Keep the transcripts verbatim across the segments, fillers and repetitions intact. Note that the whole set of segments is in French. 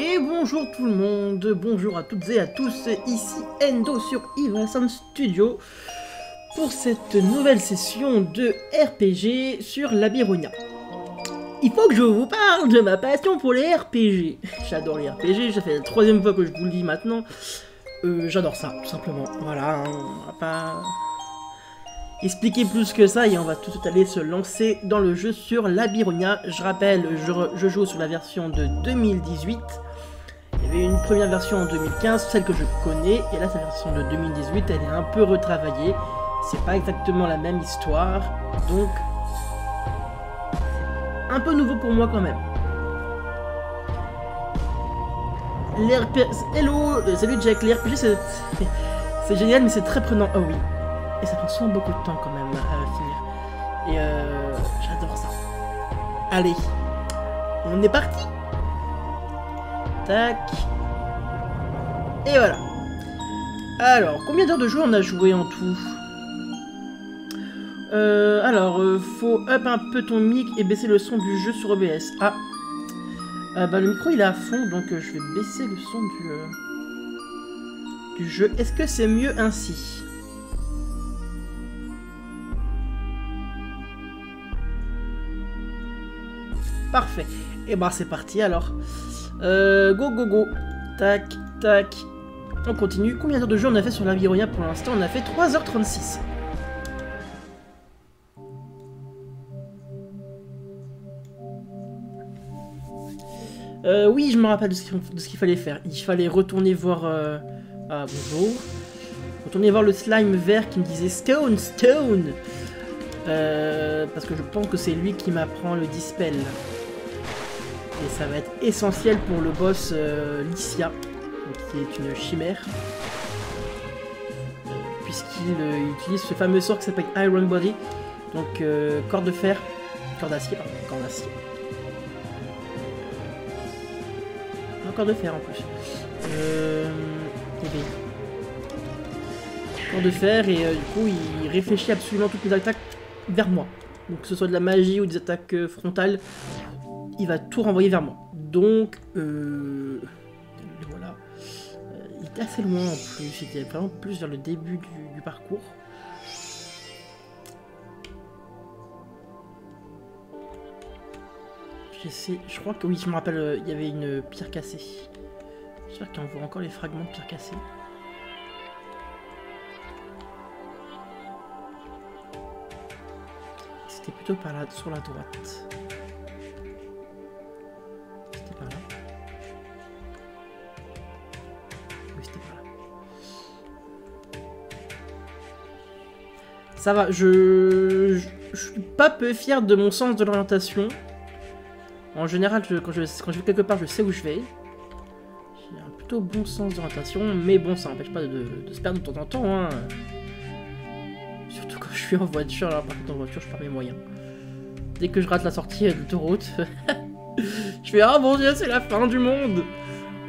Et bonjour tout le monde, bonjour à toutes et à tous, ici Endo sur Ivasound Studio pour cette nouvelle session de R P G sur Labyronia. Il faut que je vous parle de ma passion pour les R P G. J'adore les R P G, ça fait la troisième fois que je vous le dis maintenant. Euh, J'adore ça, tout simplement. Voilà, on va pas expliquer plus que ça et on va tout de suite aller se lancer dans le jeu sur Labyronia. Je rappelle, je, je joue sur la version de deux mille dix-huit. Il y avait une première version en deux mille quinze, celle que je connais, et là cette version de deux mille dix-huit, elle est un peu retravaillée. C'est pas exactement la même histoire, donc un peu nouveau pour moi quand même. Les R P... Hello, salut Jack, les R P G c'est c'est génial mais c'est très prenant. Oh oui. Et ça prend souvent beaucoup de temps quand même à finir. Et euh, j'adore ça. Allez, on est parti. Tac. Et voilà. Alors, combien d'heures de jeu on a joué en tout? euh, Alors, euh, faut up un peu ton mic et baisser le son du jeu sur O B S. Ah, euh, bah, le micro il est à fond, donc euh, je vais baisser le son du, euh, du jeu. Est-ce que c'est mieux ainsi? Parfait. Et bah c'est parti alors. Euh, go go go. Tac tac. On continue. Combien d'heures de jeu on a fait sur Labyronia pour l'instant? On a fait trois heures trente-six. Euh, oui, je me rappelle de ce qu'il qu fallait faire. Il fallait retourner voir... Euh... Ah bonjour. Retourner voir le slime vert qui me disait Stone, Stone. Euh, parce que je pense que c'est lui qui m'apprend le Dispel. Et ça va être essentiel pour le boss euh, Lycia, qui est une chimère, euh, puisqu'il euh, utilise ce fameux sort qui s'appelle Iron Body, donc euh, corde de fer, corde d'acier, pardon, corde d'acier. Non, corde de fer en plus. Euh, et bien, corde de fer, et euh, du coup il réfléchit absolument toutes les attaques vers moi. Donc que ce soit de la magie ou des attaques euh, frontales, il va tout renvoyer vers moi. Donc, euh... voilà. Euh, il était assez loin en plus, il était vraiment plus vers le début du, du parcours. J'essaie, je crois que oui, je me rappelle, euh, il y avait une pierre cassée. J'espère qu'on voit encore les fragments de pierre cassée. C'était plutôt par là, sur la droite. Ça va, je... Je... je suis pas peu fier de mon sens de l'orientation. En général, je... Quand, je... quand je vais quelque part, je sais où je vais. J'ai un plutôt bon sens d'orientation, mais bon, ça n'empêche pas de... de se perdre de temps en temps. Hein. Surtout quand je suis en voiture, alors par contre en voiture, je perds mes moyens. Dès que je rate la sortie de l'autoroute, je fais « Ah mon Dieu, c'est la fin du monde !»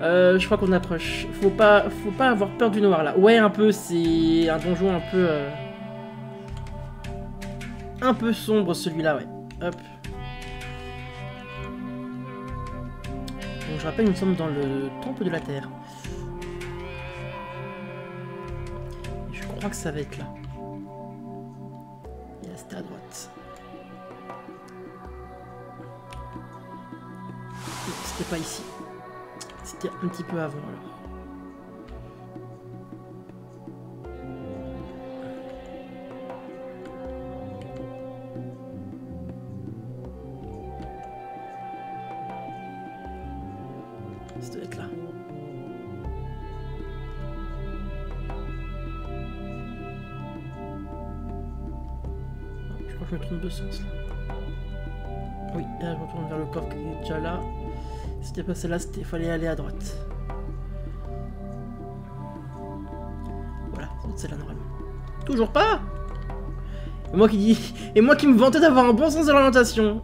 Euh, je crois qu'on approche. Faut pas... Faut pas avoir peur du noir, là. Ouais, un peu, c'est un donjon un peu... Euh... un peu sombre celui-là, ouais. Hop. Donc je rappelle, nous sommes dans le temple de la terre. Et je crois que ça va être là. Et là, c'était à droite. C'était pas ici. C'était un petit peu avant, alors. Je me tourne de sens là. Oui, là je me tourne vers le corps qui est déjà là. C'était passé là, il fallait aller à droite. Voilà, c'est là normalement. Toujours pas? Et moi qui dis. Et moi qui me vantais d'avoir un bon sens de l'orientation.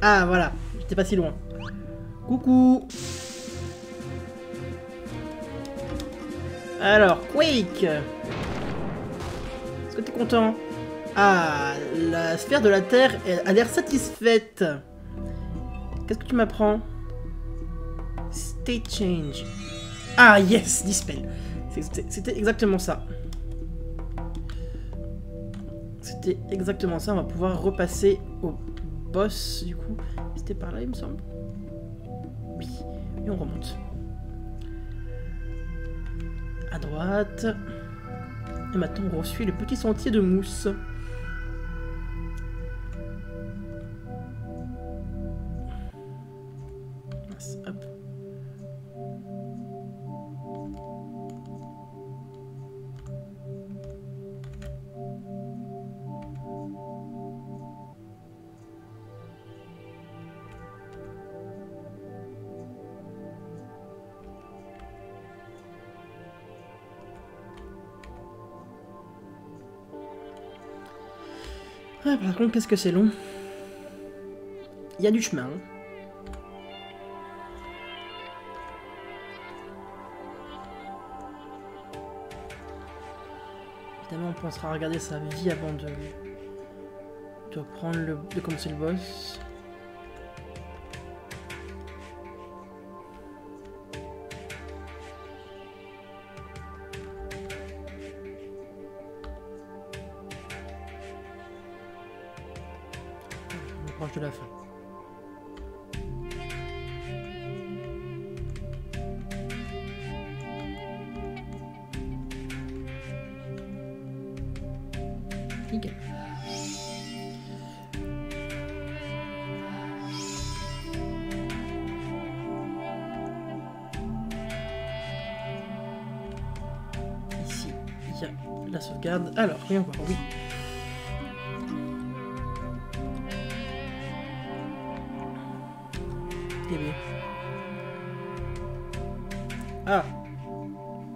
Ah voilà, j'étais pas si loin. Coucou. Alors, Quake. Est-ce que t'es content? Ah, la sphère de la Terre a l'air satisfaite. Qu'est-ce que tu m'apprends? State change. Ah yes, Dispel. C'était exactement ça. C'était exactement ça. On va pouvoir repasser au boss du coup. C'était par là il me semble. Oui. Et on remonte. À droite. Et maintenant on reçoit le petit sentier de mousse. Ah, par contre, qu'est-ce que c'est long. Il y a du chemin. Hein. Évidemment, on pensera regarder sa vie avant de, de reprendre le, de commencer le boss. De la fin. Nickel. Ici, il y a la sauvegarde. Alors, rien voir, oui. Ah,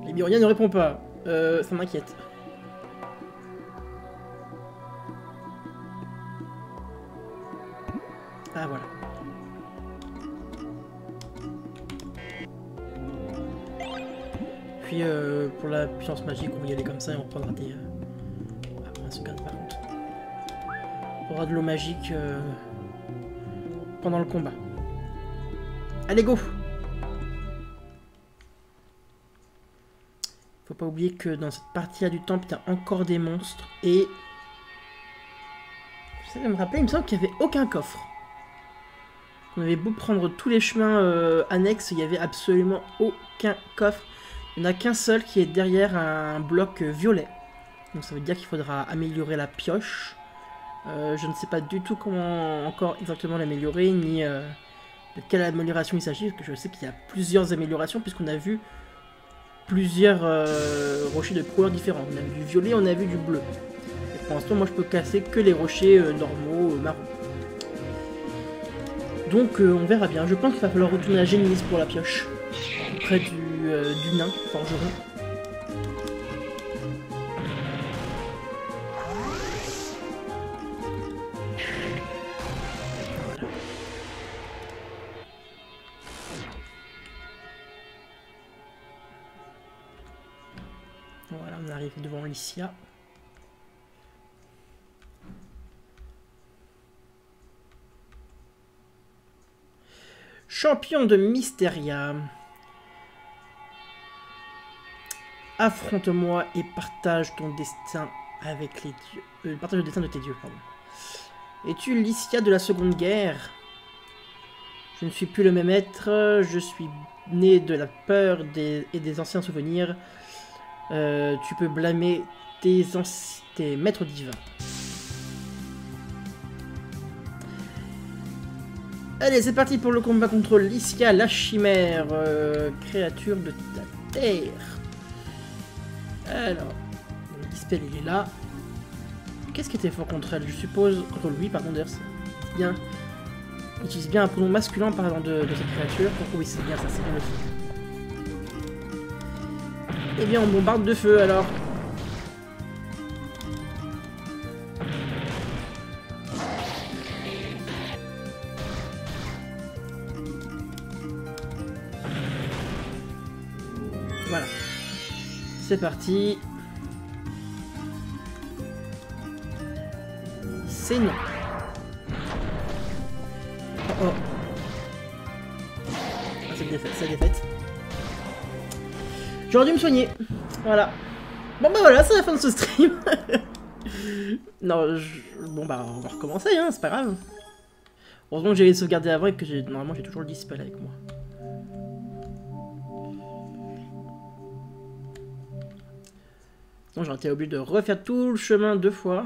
Labyronia ne répond pas. Euh, ça m'inquiète. Ah voilà. Puis euh, pour la puissance magique, on va y aller comme ça et on prendra des. Euh... Ah, on se garde par contre. On aura de l'eau magique euh... pendant le combat. Allez go! Faut pas oublier que dans cette partie-là du temple, t'as encore des monstres et... Ça me rappelle, il me semble qu'il n'y avait aucun coffre. On avait beau prendre tous les chemins euh, annexes, il n'y avait absolument aucun coffre. Il n'y en a qu'un seul qui est derrière un bloc violet. Donc ça veut dire qu'il faudra améliorer la pioche. Euh, je ne sais pas du tout comment encore exactement l'améliorer, ni... Euh... de quelle amélioration il s'agit, parce que je sais qu'il y a plusieurs améliorations, puisqu'on a vu plusieurs euh, rochers de couleurs différents. On a vu du violet, on a vu du bleu. Et pour l'instant, moi, je peux casser que les rochers euh, normaux, euh, marrons. Donc, euh, on verra bien. Je pense qu'il va falloir retourner à Génilis pour la pioche, près du, euh, du nain forgeron. Devant Lycia. Champion de Mysteria. Affronte-moi et partage ton destin avec les dieux. Euh, partage le destin de tes dieux, pardon. Es-tu Lycia de la Seconde Guerre? Je ne suis plus le même être. Je suis né de la peur des, et des anciens souvenirs. Euh, tu peux blâmer tes, tes maîtres divins. Allez, c'est parti pour le combat contre Lycia, la chimère, euh, créature de la terre. Alors, le Dispel, il est là. Qu'est-ce qui était fort contre elle? Je suppose, contre lui, pardon, d'ailleurs, c'est bien. Il utilise bien un pronom masculin parlant de, de cette créature. Oh, oui, c'est bien ça, c'est bien le fait. Eh bien, on bombarde de feu, alors. Voilà. C'est parti. C'est non. Oh, oh. Ah, c'est défaite, sa défaite. J'aurais dû me soigner. Voilà. Bon bah voilà, c'est la fin de ce stream. Non, je... bon bah on va recommencer, hein, c'est pas grave. Heureusement que j'avais sauvegardé avant et que j'ai normalement j'ai toujours le dispel avec moi. Sinon j'aurais été obligé de refaire tout le chemin deux fois.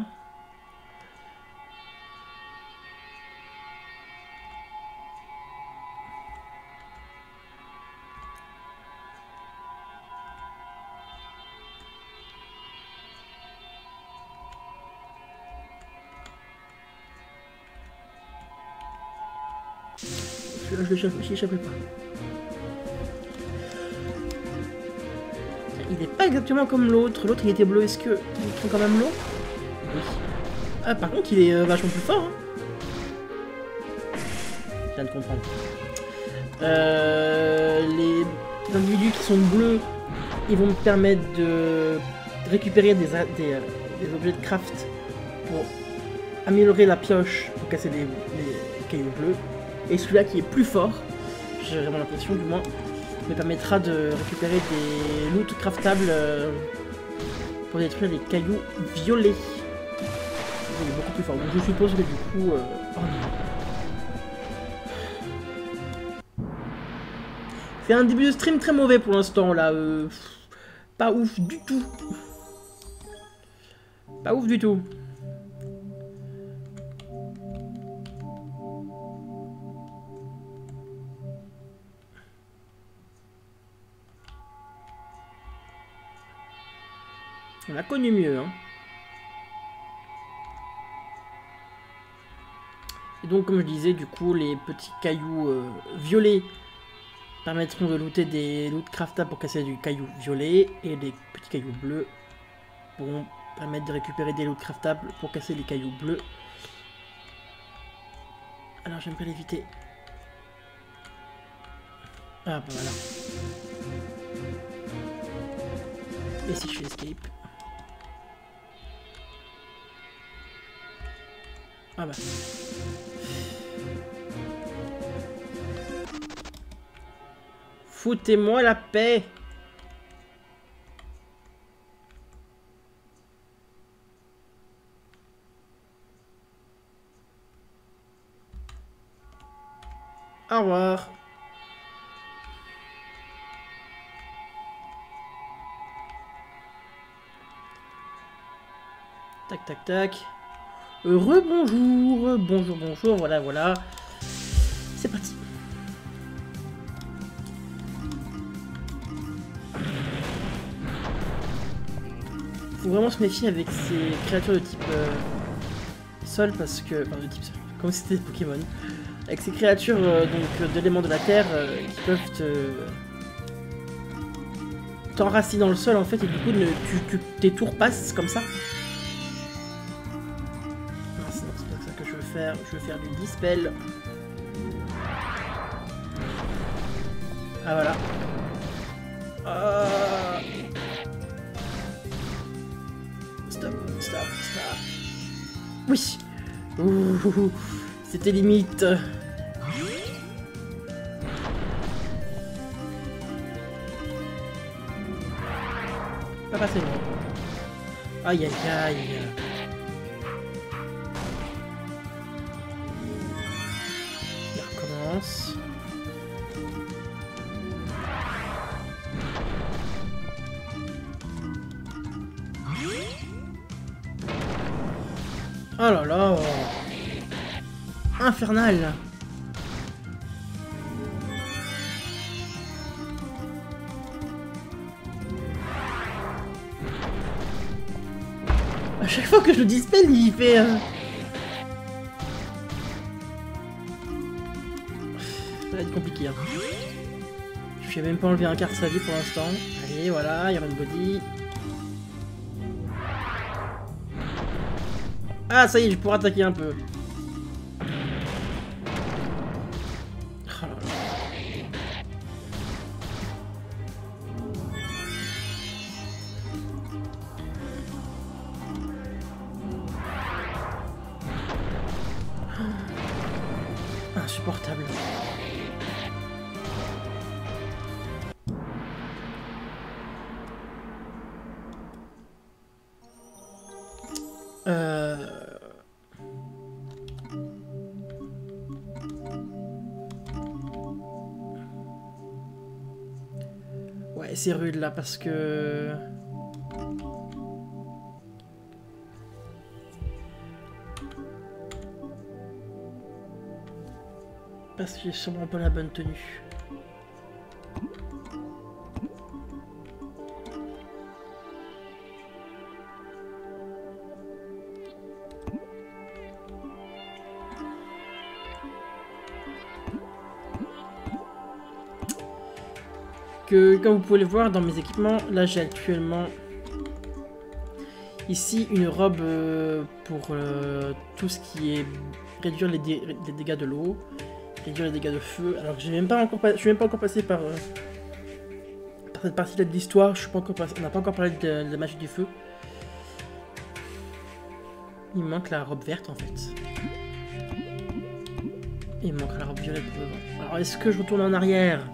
J'y échappais pas. Il n'est pas exactement comme l'autre. L'autre il était bleu. Est-ce que il prend quand même l'eau? Oui. Ah par contre il est euh, vachement plus fort. Hein. Je viens de comprendre. Euh, les individus qui sont bleus, ils vont me permettre de récupérer des, des, des objets de craft pour améliorer la pioche pour casser des, des cailloux bleus. Et celui-là qui est plus fort, j'ai vraiment l'impression du moins, me permettra de récupérer des loot craftables pour détruire les cailloux violets. Il est beaucoup plus fort, donc je suppose que du coup... Euh... Oh non. C'est un début de stream très mauvais pour l'instant là, euh... pas ouf du tout. Pas ouf du tout. On a connu mieux, hein. Et donc, comme je disais, du coup, les petits cailloux euh, violets permettront de looter des loot craftables pour casser du caillou violet, et les petits cailloux bleus pourront permettre de récupérer des loot craftables pour casser les cailloux bleus. Alors, j'aime pas l'éviter. Ah, bah voilà. Et si je fais escape? Ah bah. Foutez-moi la paix. Au revoir. Tac tac tac. Rebonjour, bonjour, bonjour, voilà, voilà. C'est parti. Faut vraiment se méfier avec ces créatures de type euh, sol parce que... Enfin, de type sol, comme c'était des Pokémon. Avec ces créatures euh, donc d'éléments de la terre euh, qui peuvent te... t'enraciner dans le sol en fait et du coup ne, tu, tu, tes tours passent comme ça. Je vais faire du dispel. Ah voilà. Ah. Stop, stop, stop. Oui. C'était limite. Pas passé. Aïe aïe aïe. Oh là là, infernal. À chaque fois que je le dispelle, il fait... Euh... Ça va être compliqué. Hein. Je vais même pas enlever un quart de sa vie pour l'instant. Allez, voilà, Iron Body. Ah ça y est, je pourrais attaquer un peu. Insupportable. et c'est rude là parce que... Parce que j'ai sûrement pas la bonne tenue. Que, comme vous pouvez le voir dans mes équipements, là j'ai actuellement ici une robe euh, pour euh, tout ce qui est réduire les, dé les dégâts de l'eau, réduire les dégâts de feu, alors que je même pas encore je suis même pas encore passé par, euh, par cette partie là de l'histoire, je suis pas encore passé, on n'a pas encore parlé de, de la magie du feu. Il manque la robe verte en fait. Et il manque la robe violette devant. Alors est-ce que je retourne en arrière ?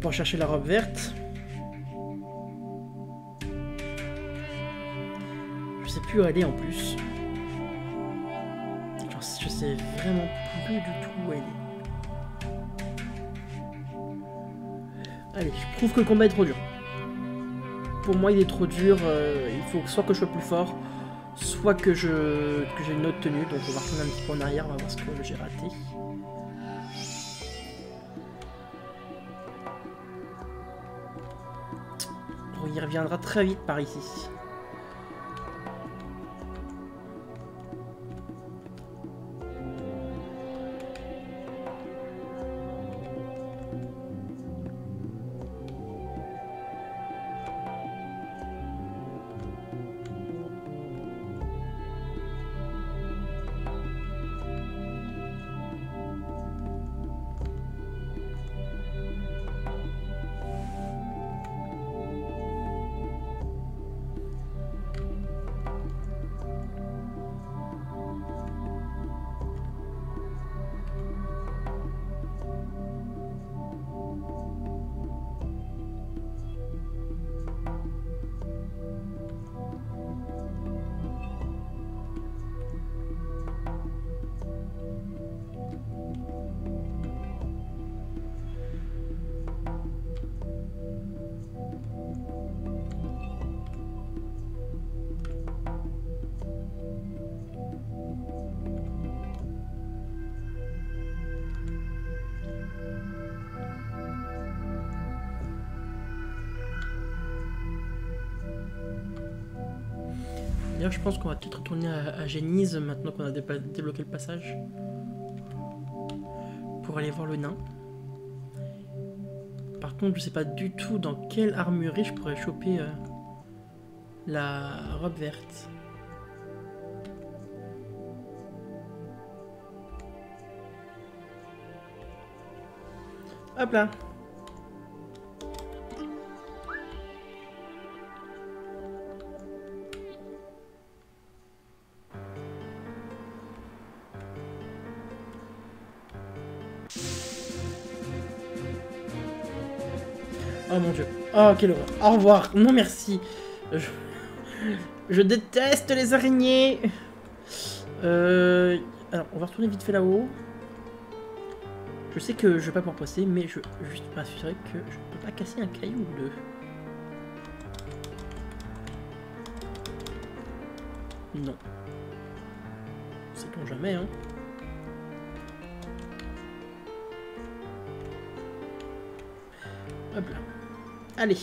Pour chercher la robe verte, je sais plus où aller en plus. Genre, je sais vraiment plus du tout où aller. Allez, je trouve que le combat est trop dur. Pour moi, il est trop dur. Euh, il faut soit que je sois plus fort, soit que je que j'ai une autre tenue. Donc, on va retourner un petit peu en arrière. On va voir ce que j'ai raté. Il reviendra très vite par ici. Je pense qu'on va peut-être retourner à, à Génise maintenant qu'on a dé débloqué le passage pour aller voir le nain. Par contre, je sais pas du tout dans quelle armurerie je pourrais choper euh, la robe verte. Hop là! Oh mon dieu. Oh, quelle horreur. Au revoir. Non, merci. Je, je déteste les araignées. Euh... Alors, on va retourner vite fait là-haut. Je sais que je vais pas pouvoir passer, mais je veux juste m'assurer que je peux pas casser un caillou ou deux. Non. Sait-on jamais, hein. Hop là. Allez.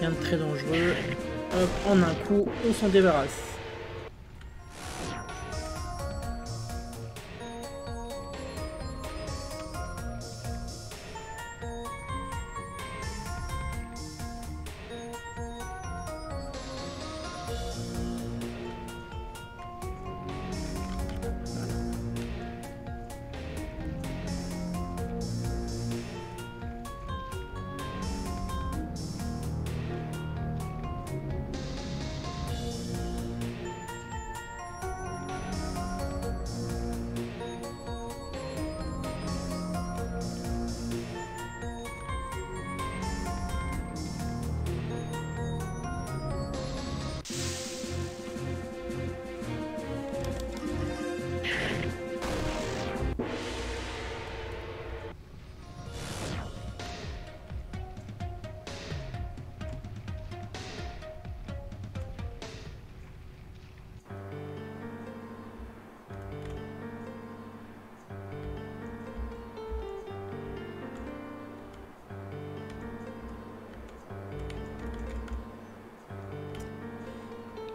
Rien de très dangereux. Hop, en un coup, on s'en débarrasse.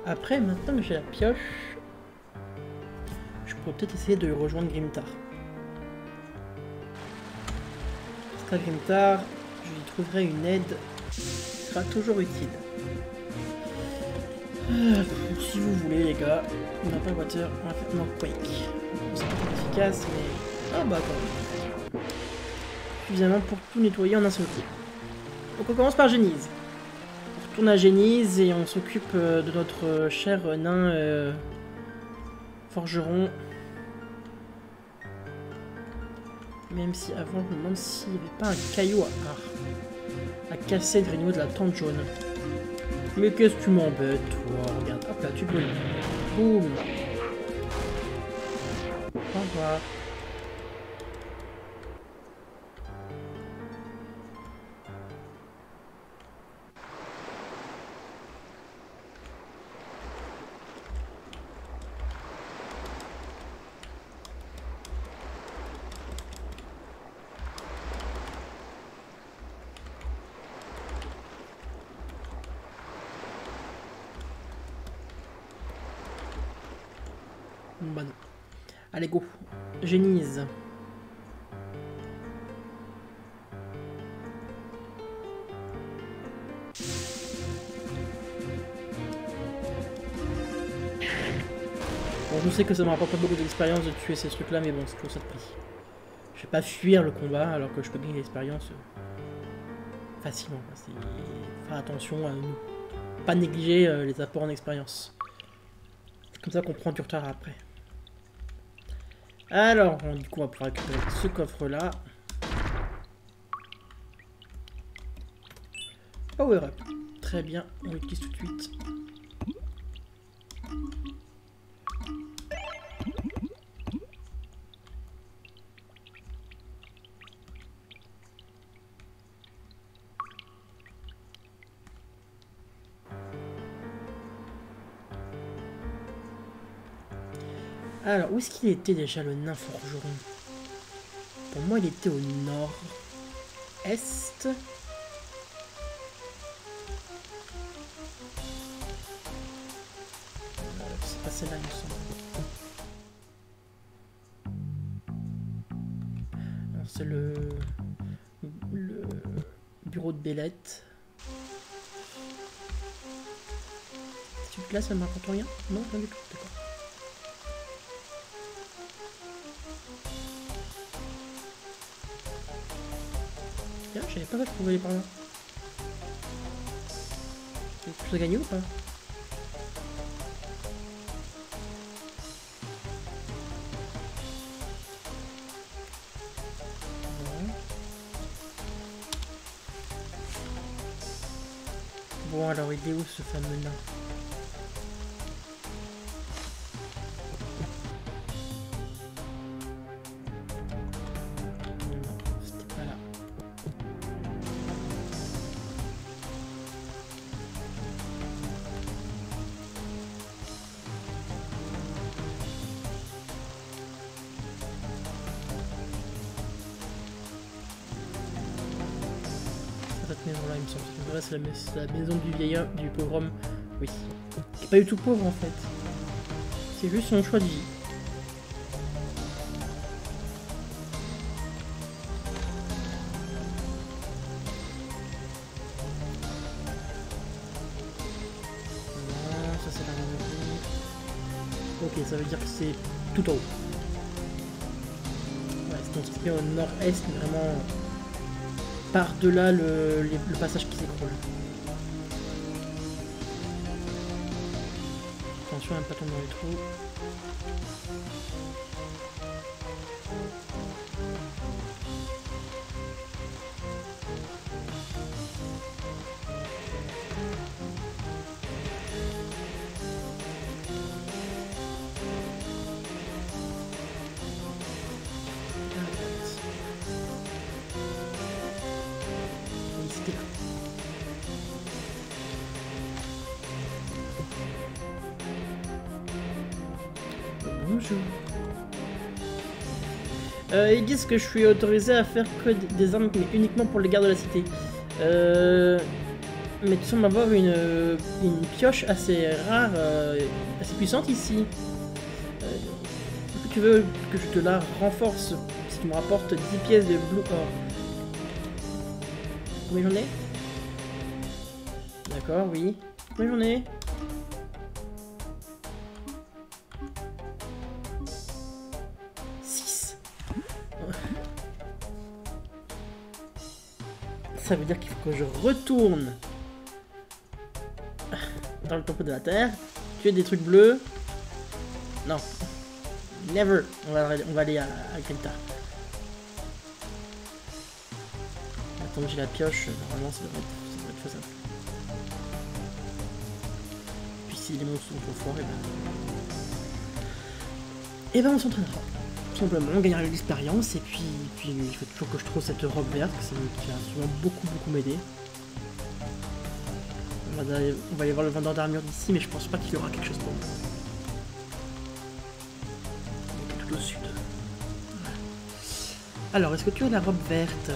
Après, maintenant que j'ai la pioche, je pourrais peut-être essayer de rejoindre Grimtar. Parce qu'à Grimtar, je lui trouverai une aide qui sera toujours utile. Euh, si vous voulez, les gars, on n'a pas de voiture, on va faire non Quake. C'est pas efficace, mais. Ah bah attends. Suffisamment pour tout nettoyer en un seul coup. Donc on commence par Genise. On retourne à Genise et on s'occupe de notre cher nain euh, forgeron. Même si avant, je me demande s'il n'y avait pas un caillou à, à casser de niveau de la tente jaune. Mais qu'est-ce que tu m'embêtes, toi? Regarde, hop là, tu peux le dire. Boum. Au revoir. Bah non. Allez, go. Genise. Bon, je sais que ça me rapporte pas beaucoup d'expérience de tuer ces trucs-là, mais bon, c'est toujours ça de prix. Je vais pas fuir le combat alors que je peux gagner l'expérience facilement. Faire attention à ne pas négliger les apports en expérience. C'est comme ça qu'on prend du retard après. Alors, on, du coup, on va pouvoir récupérer ce coffre-là. Power up. Très bien, on l'utilise tout de suite. Alors, où est-ce qu'il était déjà le nain forgeron? Pour moi, il était au nord-est. C'est pas celle-là, il me semble. C'est le... le bureau de Bellette. Celui-là, ça ne me raconte rien? Non, rien du tout. D'accord. J'avais pas fait pour voler par là. J'ai plus à gagner ou pas? Bon, alors il est où ce fameux nain? C'est la, la maison du vieillard, du pauvre homme. Oui. Qui n'est pas du tout pauvre en fait. C'est juste son choix de vie. Non, ça c'est la maison. Ok, ça veut dire que c'est tout en haut. Ouais, c'est donc situé au nord-est, vraiment. Par-delà le, le passage qui s'écroule. Attention à ne pas tomber dans les trous. Euh, ils disent que je suis autorisé à faire que des armes, mais uniquement pour les gardes de la cité. Euh, mais tu sembles avoir une, une pioche assez rare, euh, assez puissante ici. Euh, Est-ce que tu veux que je te la renforce si tu me rapportes dix pièces de Blue Or? Combien j'en ai? D'accord, oui. Combien j'en ai? Ça veut dire qu'il faut que je retourne dans le temple de la terre, tuer des trucs bleus. Non, never. On va, on va aller à, à Grimtar. Attends, j'ai la pioche. Normalement, ça devrait être, ça devrait être faisable. Puis si les monstres sont trop forts, et ben, et ben on s'entraînera. Simplement, on gagnera de l'expérience, et puis, puis il faut toujours que je trouve cette robe verte qui va souvent beaucoup beaucoup m'aider. On, on va aller voir le vendeur d'armure d'ici, mais je pense pas qu'il y aura quelque chose pour moi. On est tout au sud. Voilà. Alors, est-ce que tu as la robe verte?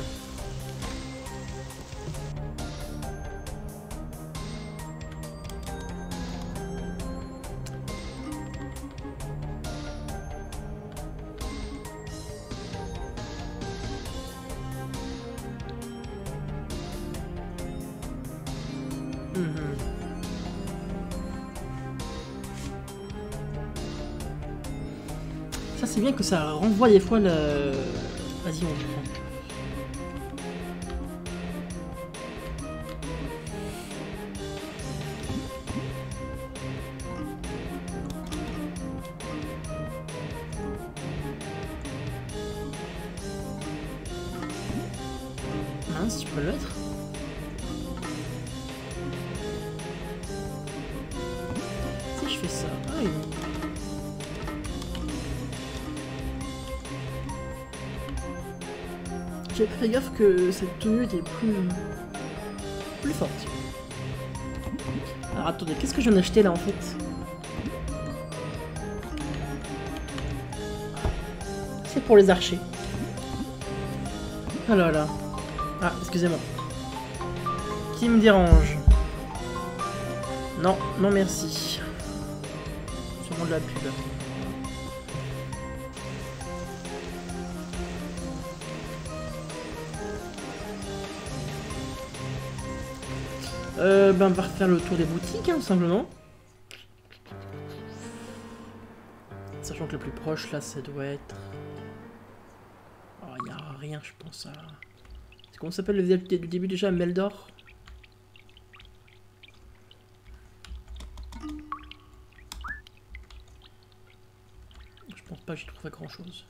C'est bien que ça renvoie des fois le... Vas-y, on le prend. Mince, tu peux le mettre. Si je fais ça... Ah, oui. J'ai pas fait gaffe que cette tenue était plus... plus forte. Alors attendez, qu'est-ce que j'en ai acheté là en fait? C'est pour les archers. Oh là là. Ah, excusez-moi. Qui me dérange? Non, non merci. Sûrement de la pub. Euh, ben on va refaire le tour des boutiques, hein, tout simplement. Sachant que le plus proche, là, ça doit être... Oh, il n'y a rien, je pense, à... C'est comment s'appelle le village du début, déjà, Meldor? Je pense pas que j'y trouverai grand-chose.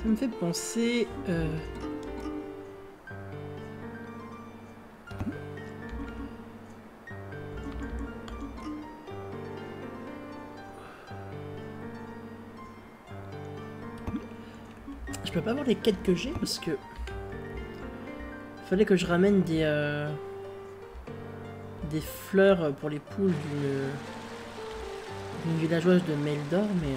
Ça me fait penser... Euh... Je peux pas voir les quêtes que j'ai parce que... Fallait que je ramène des... Euh... Des fleurs pour les poules d'une... d'une villageoise de Meldor, mais...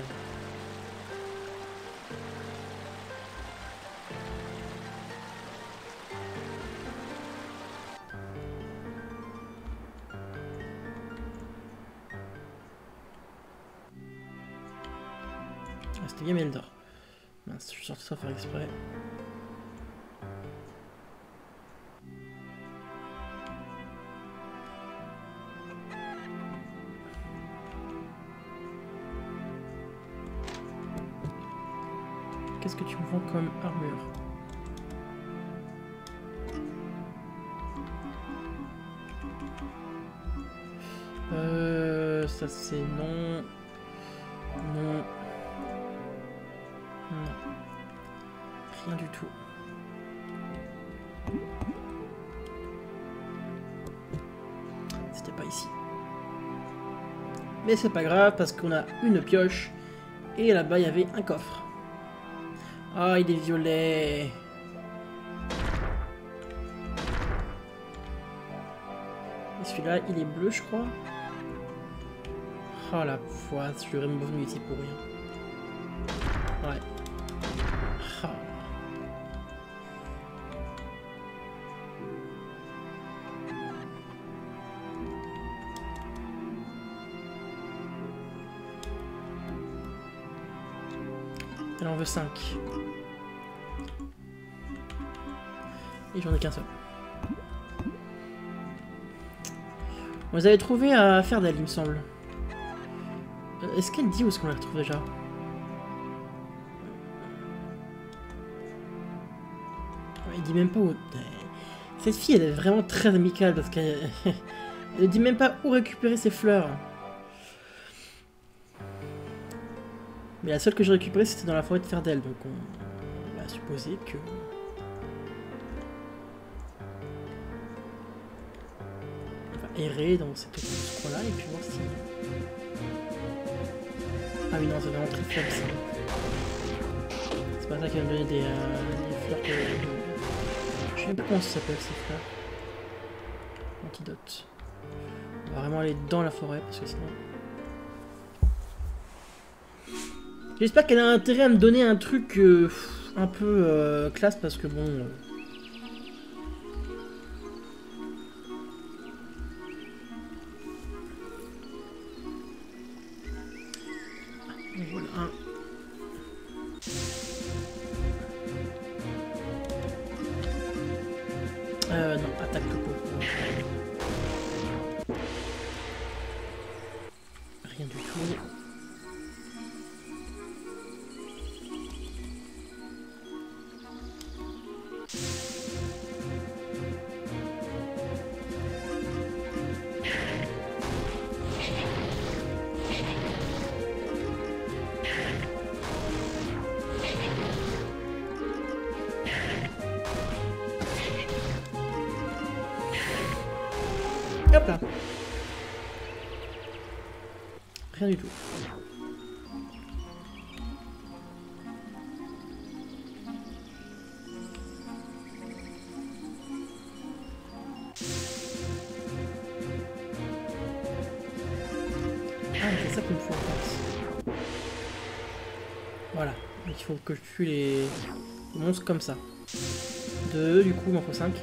C'était bien Meldor. Mince, je suis sorti sans faire exprès. Qu'est-ce que tu me vends comme armure? Euh, ça c'est non. Non. Non. Rien du tout. C'était pas ici. Mais c'est pas grave parce qu'on a une pioche et là-bas il y avait un coffre. Ah, il est violet. Et celui-là, il est bleu, je crois. Oh la poisse, je suis vraiment venu ici pour rien. Ouais. Oh. Elle en veut cinq. Et j'en ai qu'un seul. On les avait trouvés à Ferdel, il me semble. Est-ce qu'elle dit où est-ce qu'on les retrouve déjà? Il dit même pas où... Cette fille, elle est vraiment très amicale parce qu'elle ne dit même pas où récupérer ses fleurs. Mais la seule que j'ai récupérée, c'était dans la forêt de Ferdel, donc on, on a supposé que... errer dans cette coin là et puis voir si... Ah oui non, c'est vraiment très faible ça. C'est pas ça qui va me donner des, euh, des fleurs que... Je sais pas comment ça s'appelle ces fleurs. Antidote. On va vraiment aller dans la forêt parce que sinon... J'espère qu'elle a intérêt à me donner un truc euh, un peu euh, classe parce que bon... Euh... Hop là. Rien du tout. Ah, mais c'est ça qu'il me faut en fait. Voilà. Il faut que je tue les monstres comme ça. Deux, du coup, il m'en faut cinq.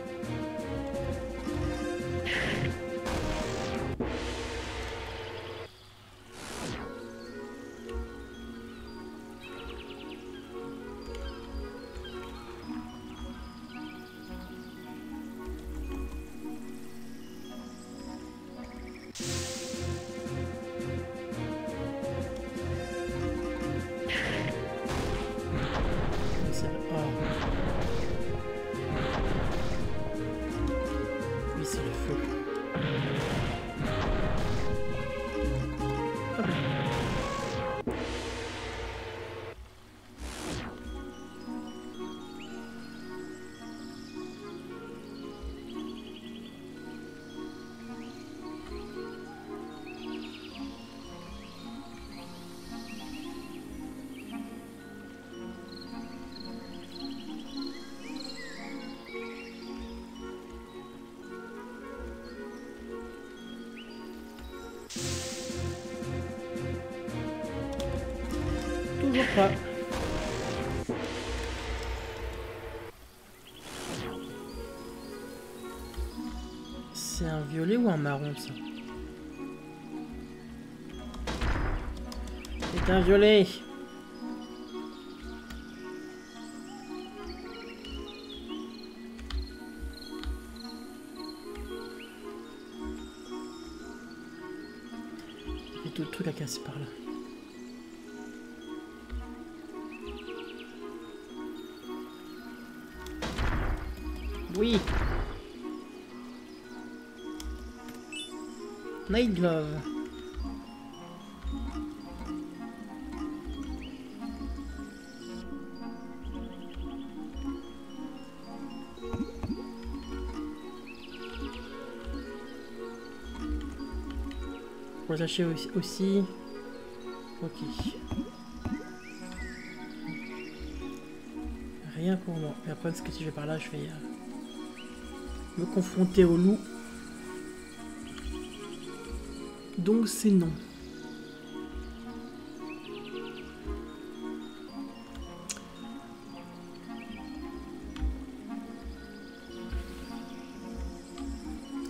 Pas. C'est un violet ou un marron ça? C'est un violet. Il y a tout le truc à casser par là. Oui. Night Glove. Pour attacher aussi. Ok. Rien pour moi. Et après, ce que si je vais par là, je vais euh, me confronter au loup. Donc c'est non.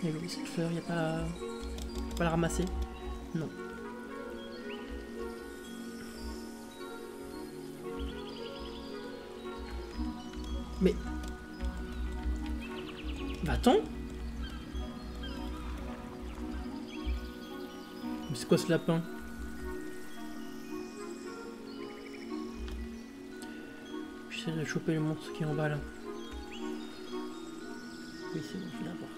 Et oui, cette fleur, il n'y a pas... Faut pas la ramasser. Non. Mais... Va-t'en ? Mais c'est quoi ce lapin? J'essaie de choper le monstre qui est en bas là. Oui, c'est bon, je vais l'avoir.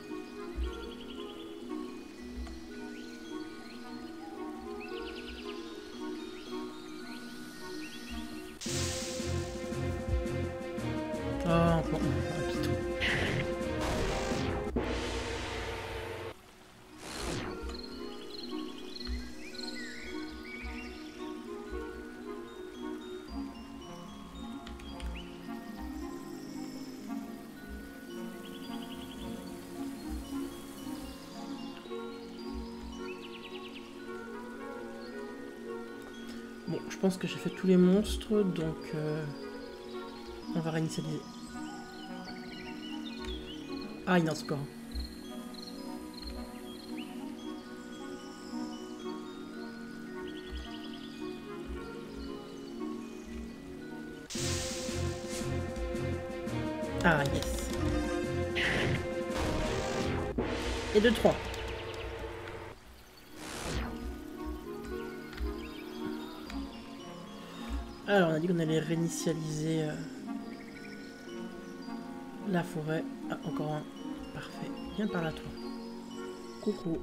Bon, je pense que j'ai fait tous les monstres, donc euh, on va réinitialiser. Ah, il y en a encore. Ah, yes. Et deux, trois. Alors on a dit qu'on allait réinitialiser euh, la forêt. Ah, encore un. Parfait. Viens par là toi. Coucou.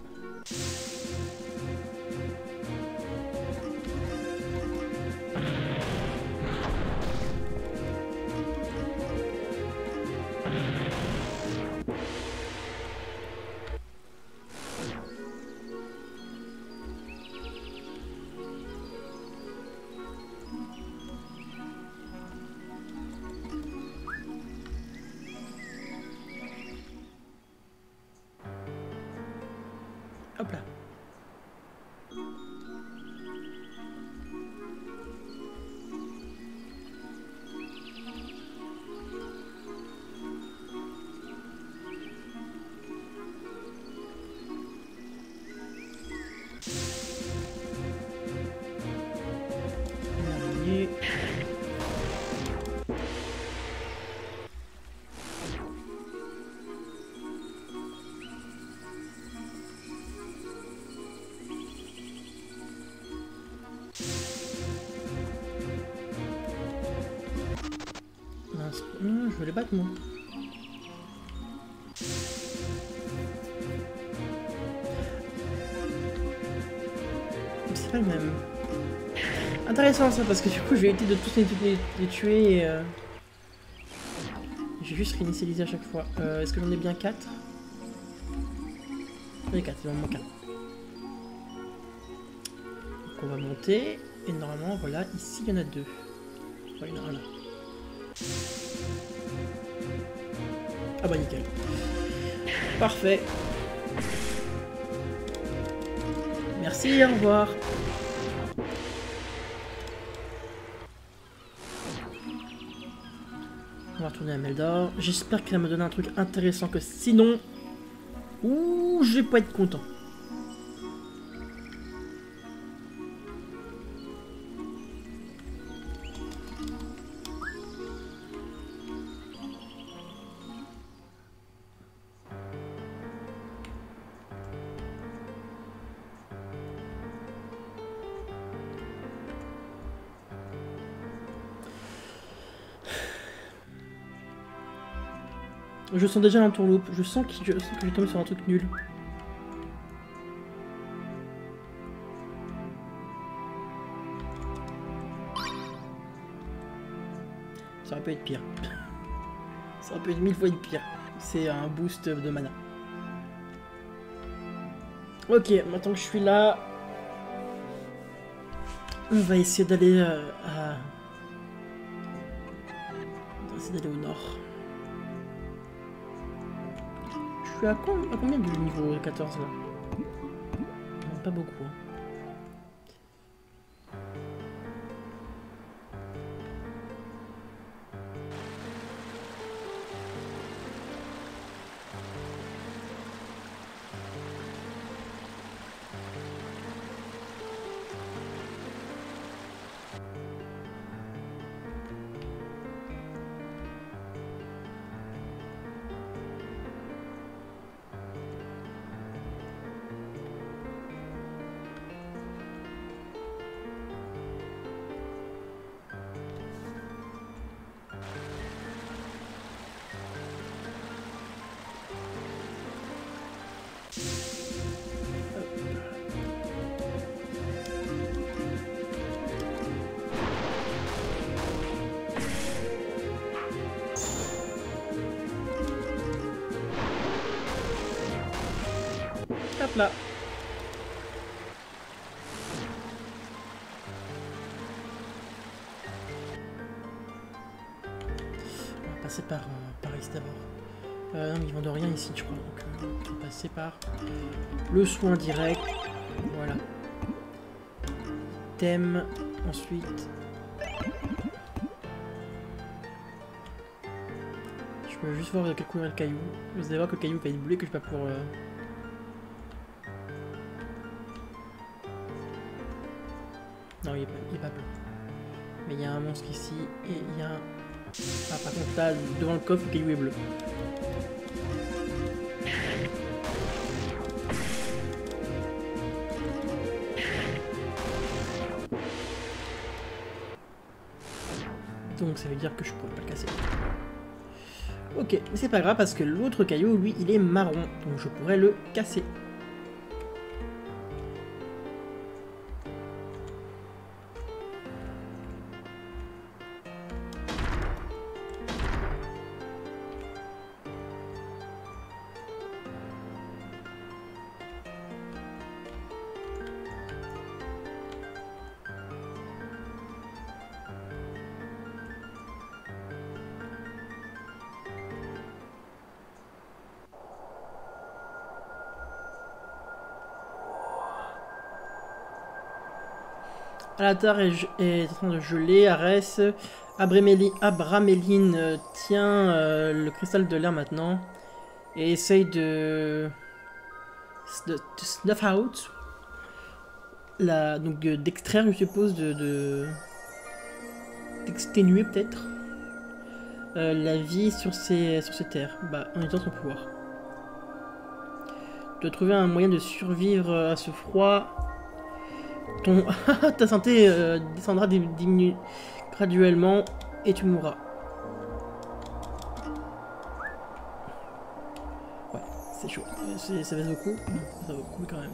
Hop là. Non, je veux les battre moi. C'est pas le même. Intéressant ça parce que du coup j'ai été de tous les, les, les tuer et euh... j'ai juste réinitialisé à chaque fois. Euh, Est-ce que j'en ai bien quatre? J'en ai quatre, il en manque un. Donc on va monter et normalement voilà, ici il y en a deux. Voilà, il y en a un là. Ah bah nickel. Parfait. Merci, au revoir. On va retourner à Meldor. J'espère que ça me donne un truc intéressant que sinon... Ouh, je vais pas être content. Je sens déjà l'entourloupe, je sens que je, je tombe sur un truc nul. peut être pire. Ça peut être mille fois être pire. C'est un boost de mana. Ok, maintenant que je suis là, on va essayer d'aller euh, à... On va essayer d'aller au nord. Je suis à, com à combien du niveau quatorze là? Non, pas beaucoup. Hein. Là. On va passer par euh, Paris d'abord. Euh, non, mais ils vendent rien ici, je crois. Donc, on va passer par le soin direct. Voilà. Thème. Ensuite. Je peux juste voir de quelle couleur est le caillou. Vous allez voir que le caillou va être bleu que je peux pas pour. Euh... Non, il n'est pas, pas bleu. Mais il y a un monstre ici et il y a un... Ah, par contre, là, devant le coffre, le caillou est bleu. Donc, ça veut dire que je pourrais pas le casser. Ok, mais c'est pas grave parce que l'autre caillou, lui, il est marron. Donc, je pourrais le casser. Alatar est, est en train de geler, Arès, Abraméline, Abraméline tient euh, le cristal de l'air maintenant et essaye de, de, de snuff out, la, donc d'extraire je suppose, de d'exténuer de, peut-être euh, la vie sur ces, sur ces terres, bah, en utilisant son pouvoir. De trouver un moyen de survivre à ce froid. Ton... Ta santé euh, descendra, diminue graduellement et tu mourras. Ouais, c'est chaud. Ça va beaucoup. Ça va beaucoup quand même.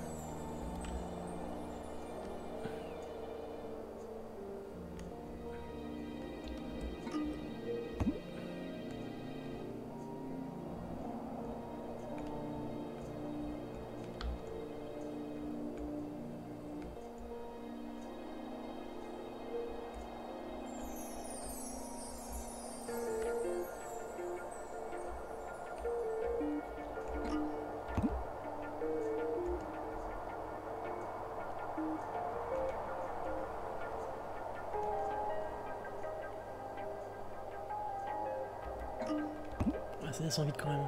Ça descend vite quand même.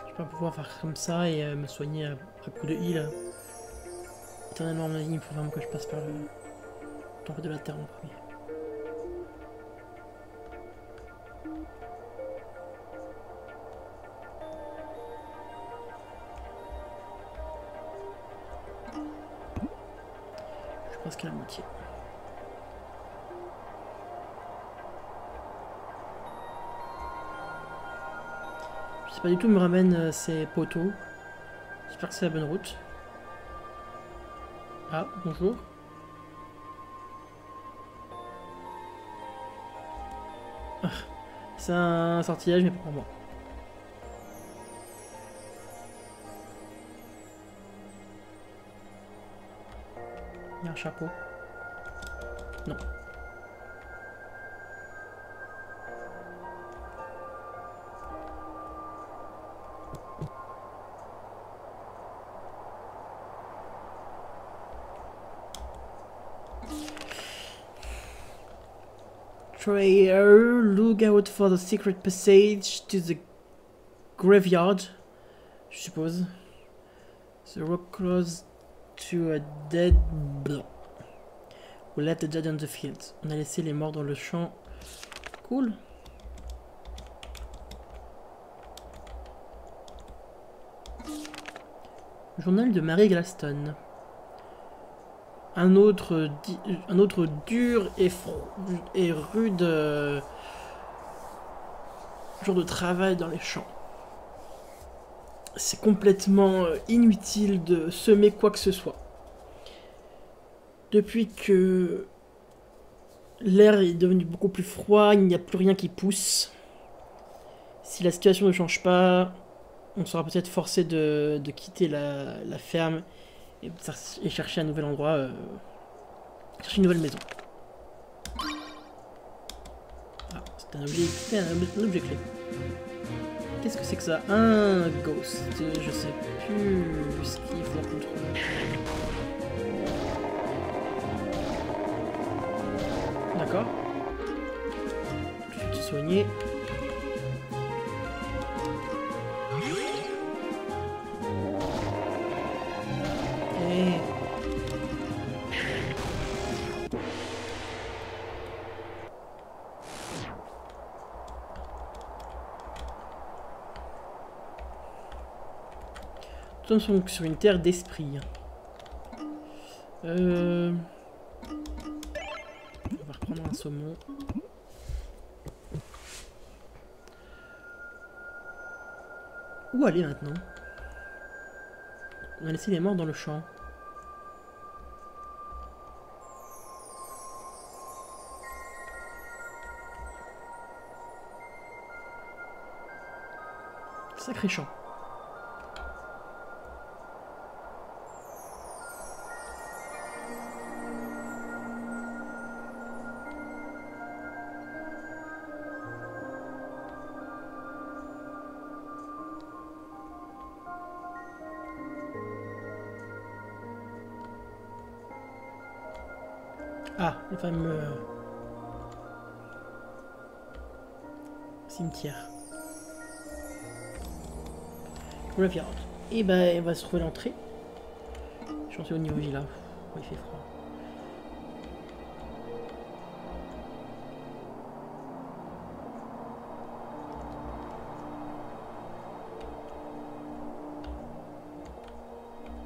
Je vais pas pouvoir faire comme ça et euh, me soigner à, à coup de heal. Éternellement, il faut vraiment que je passe par le temple de la terre en premier. Je pense qu'à la moitié. Pas du tout me ramène ces poteaux. J'espère que c'est la bonne route. Ah, bonjour. C'est un sortilège, mais pas pour moi. Il y a un chapeau. Non. Trayer, look out for the secret passage to the graveyard, je suppose. The rock close to a dead blow. We let the dead on the field. On a laissé les morts dans le champ. Cool. Journal de Mary Glaston. Un autre, un autre dur et, et rude euh, jour de travail dans les champs. C'est complètement inutile de semer quoi que ce soit. Depuis que l'air est devenu beaucoup plus froid, il n'y a plus rien qui pousse. Si la situation ne change pas, on sera peut-être forcé de, de quitter la, la ferme. Et chercher un nouvel endroit, euh, chercher une nouvelle maison. Ah, c'est un objet, c'est un, un objet clé. Qu'est-ce que c'est que ça? Un ghost, je sais plus ce qu'il faut qu'on trouve. D'accord. Je vais te soigner. Nous sommes sur une terre d'esprit. Euh... On va reprendre un saumon. Où aller maintenant? On a laissé les morts dans le champ. Sacré champ. Ah, le fameux cimetière. Graveyard. Et ben, on va se trouver l'entrée. Je pense que c'est au niveau G là. Oh, il fait froid.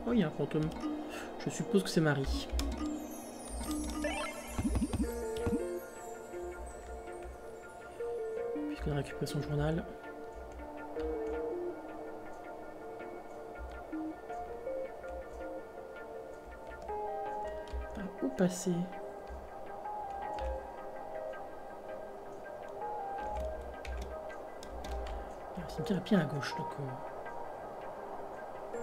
Oh, il y a un fantôme. Je suppose que c'est Marie. On a récupéré son journal. Par où passer? Le cimetière est bien à gauche, donc euh...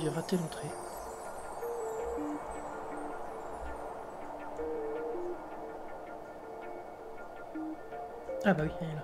j'ai raté l'entrée. Ah bah oui, elle est là.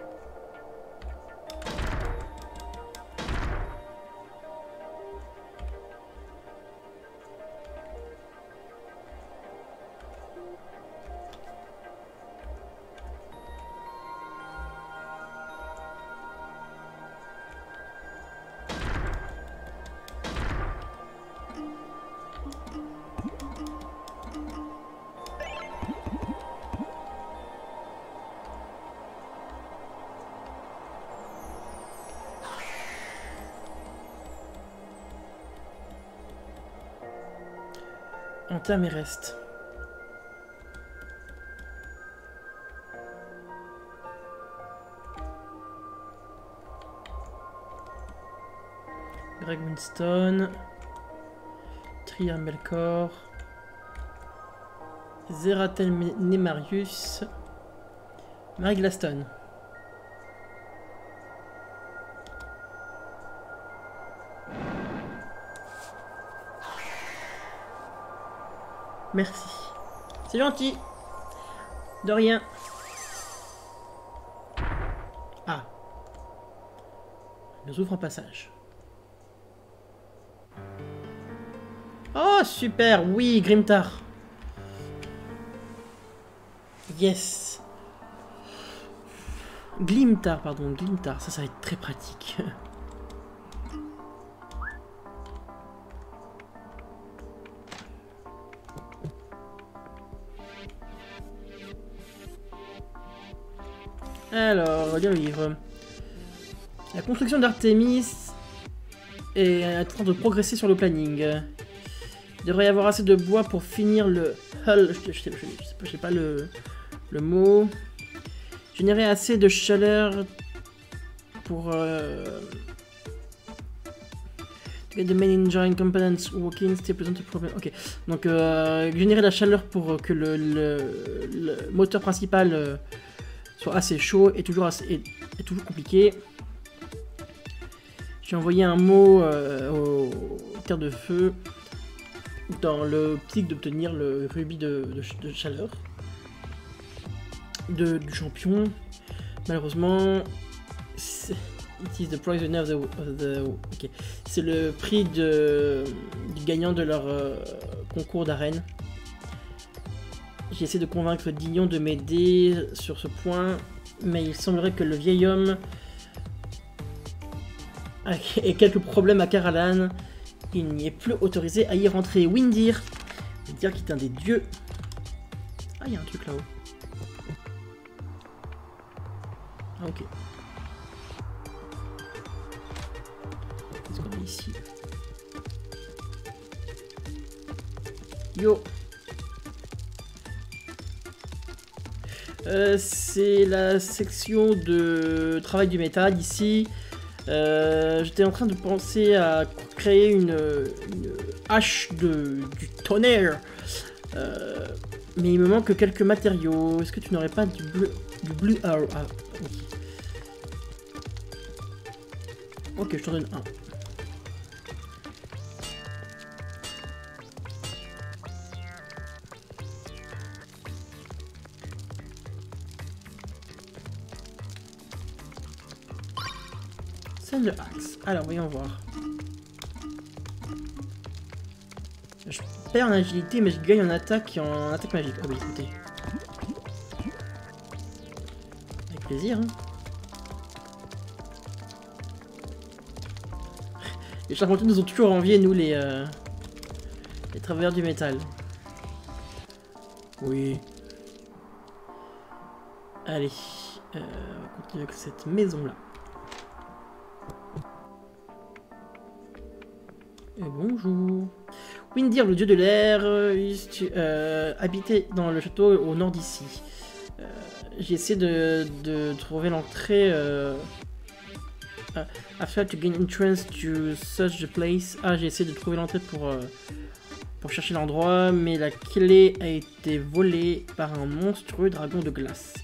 Mes restes. Greg Winston, Trier Melkor, Zeratel Nemarius, Mary Glaston. Merci. C'est gentil. De rien. Ah. Il nous ouvre un passage. Oh, super. Oui, Grimtar. Yes. Glimtar, pardon. Glimtar. Ça, ça va être très pratique. Alors, lire le livre. La construction d'Artemis est en train de progresser sur le planning. Il devrait y avoir assez de bois pour finir le hull. Je, je, je, je sais pas, je sais pas le, le mot. Générer assez de chaleur pour. Euh, to get the main engine components working, c'était plus un problème. Ok, donc euh, générer la chaleur pour que le, le, le moteur principal. Euh, soit assez chaud et toujours, assez, et, et toujours compliqué. J'ai envoyé un mot euh, aux terres de feu dans l'optique d'obtenir le rubis de, de, de chaleur de, du champion. Malheureusement, c'est okay. le prix de, du gagnant de leur euh, concours d'arène. J'ai essayé de convaincre Dignon de m'aider sur ce point, mais il semblerait que le vieil homme ait quelques problèmes à Karalan. Il n'y est plus autorisé à y rentrer. Windir, Windir qui est un des dieux. Ah, il y a un truc là-haut. Ah, ok. Qu'est-ce qu'on a ici? Yo! Euh, c'est la section de travail du métal ici. Euh, J'étais en train de penser à créer une, une hache de, du tonnerre. Euh, mais il me manque quelques matériaux. Est-ce que tu n'aurais pas du bleu, du blue arrow? Ah, ok. Ok, je t'en donne un. Le axe. Alors, voyons voir. Je perds en agilité, mais je gagne en attaque et en attaque magique. Ah oui, écoutez. Avec plaisir. Hein. Les charpentiers nous ont toujours envié, nous, les, euh, les travailleurs du métal. Oui. Allez, euh, on va continuer avec cette maison-là. Et bonjour. Windir, le dieu de l'air, euh, habitait dans le château au nord d'ici. Euh, J'ai essayé de, de trouver l'entrée. Euh... Ah, after to gain entrance to search the place. Ah, j'ai essayé de trouver l'entrée pour, euh, pour chercher l'endroit, mais la clé a été volée par un monstrueux dragon de glace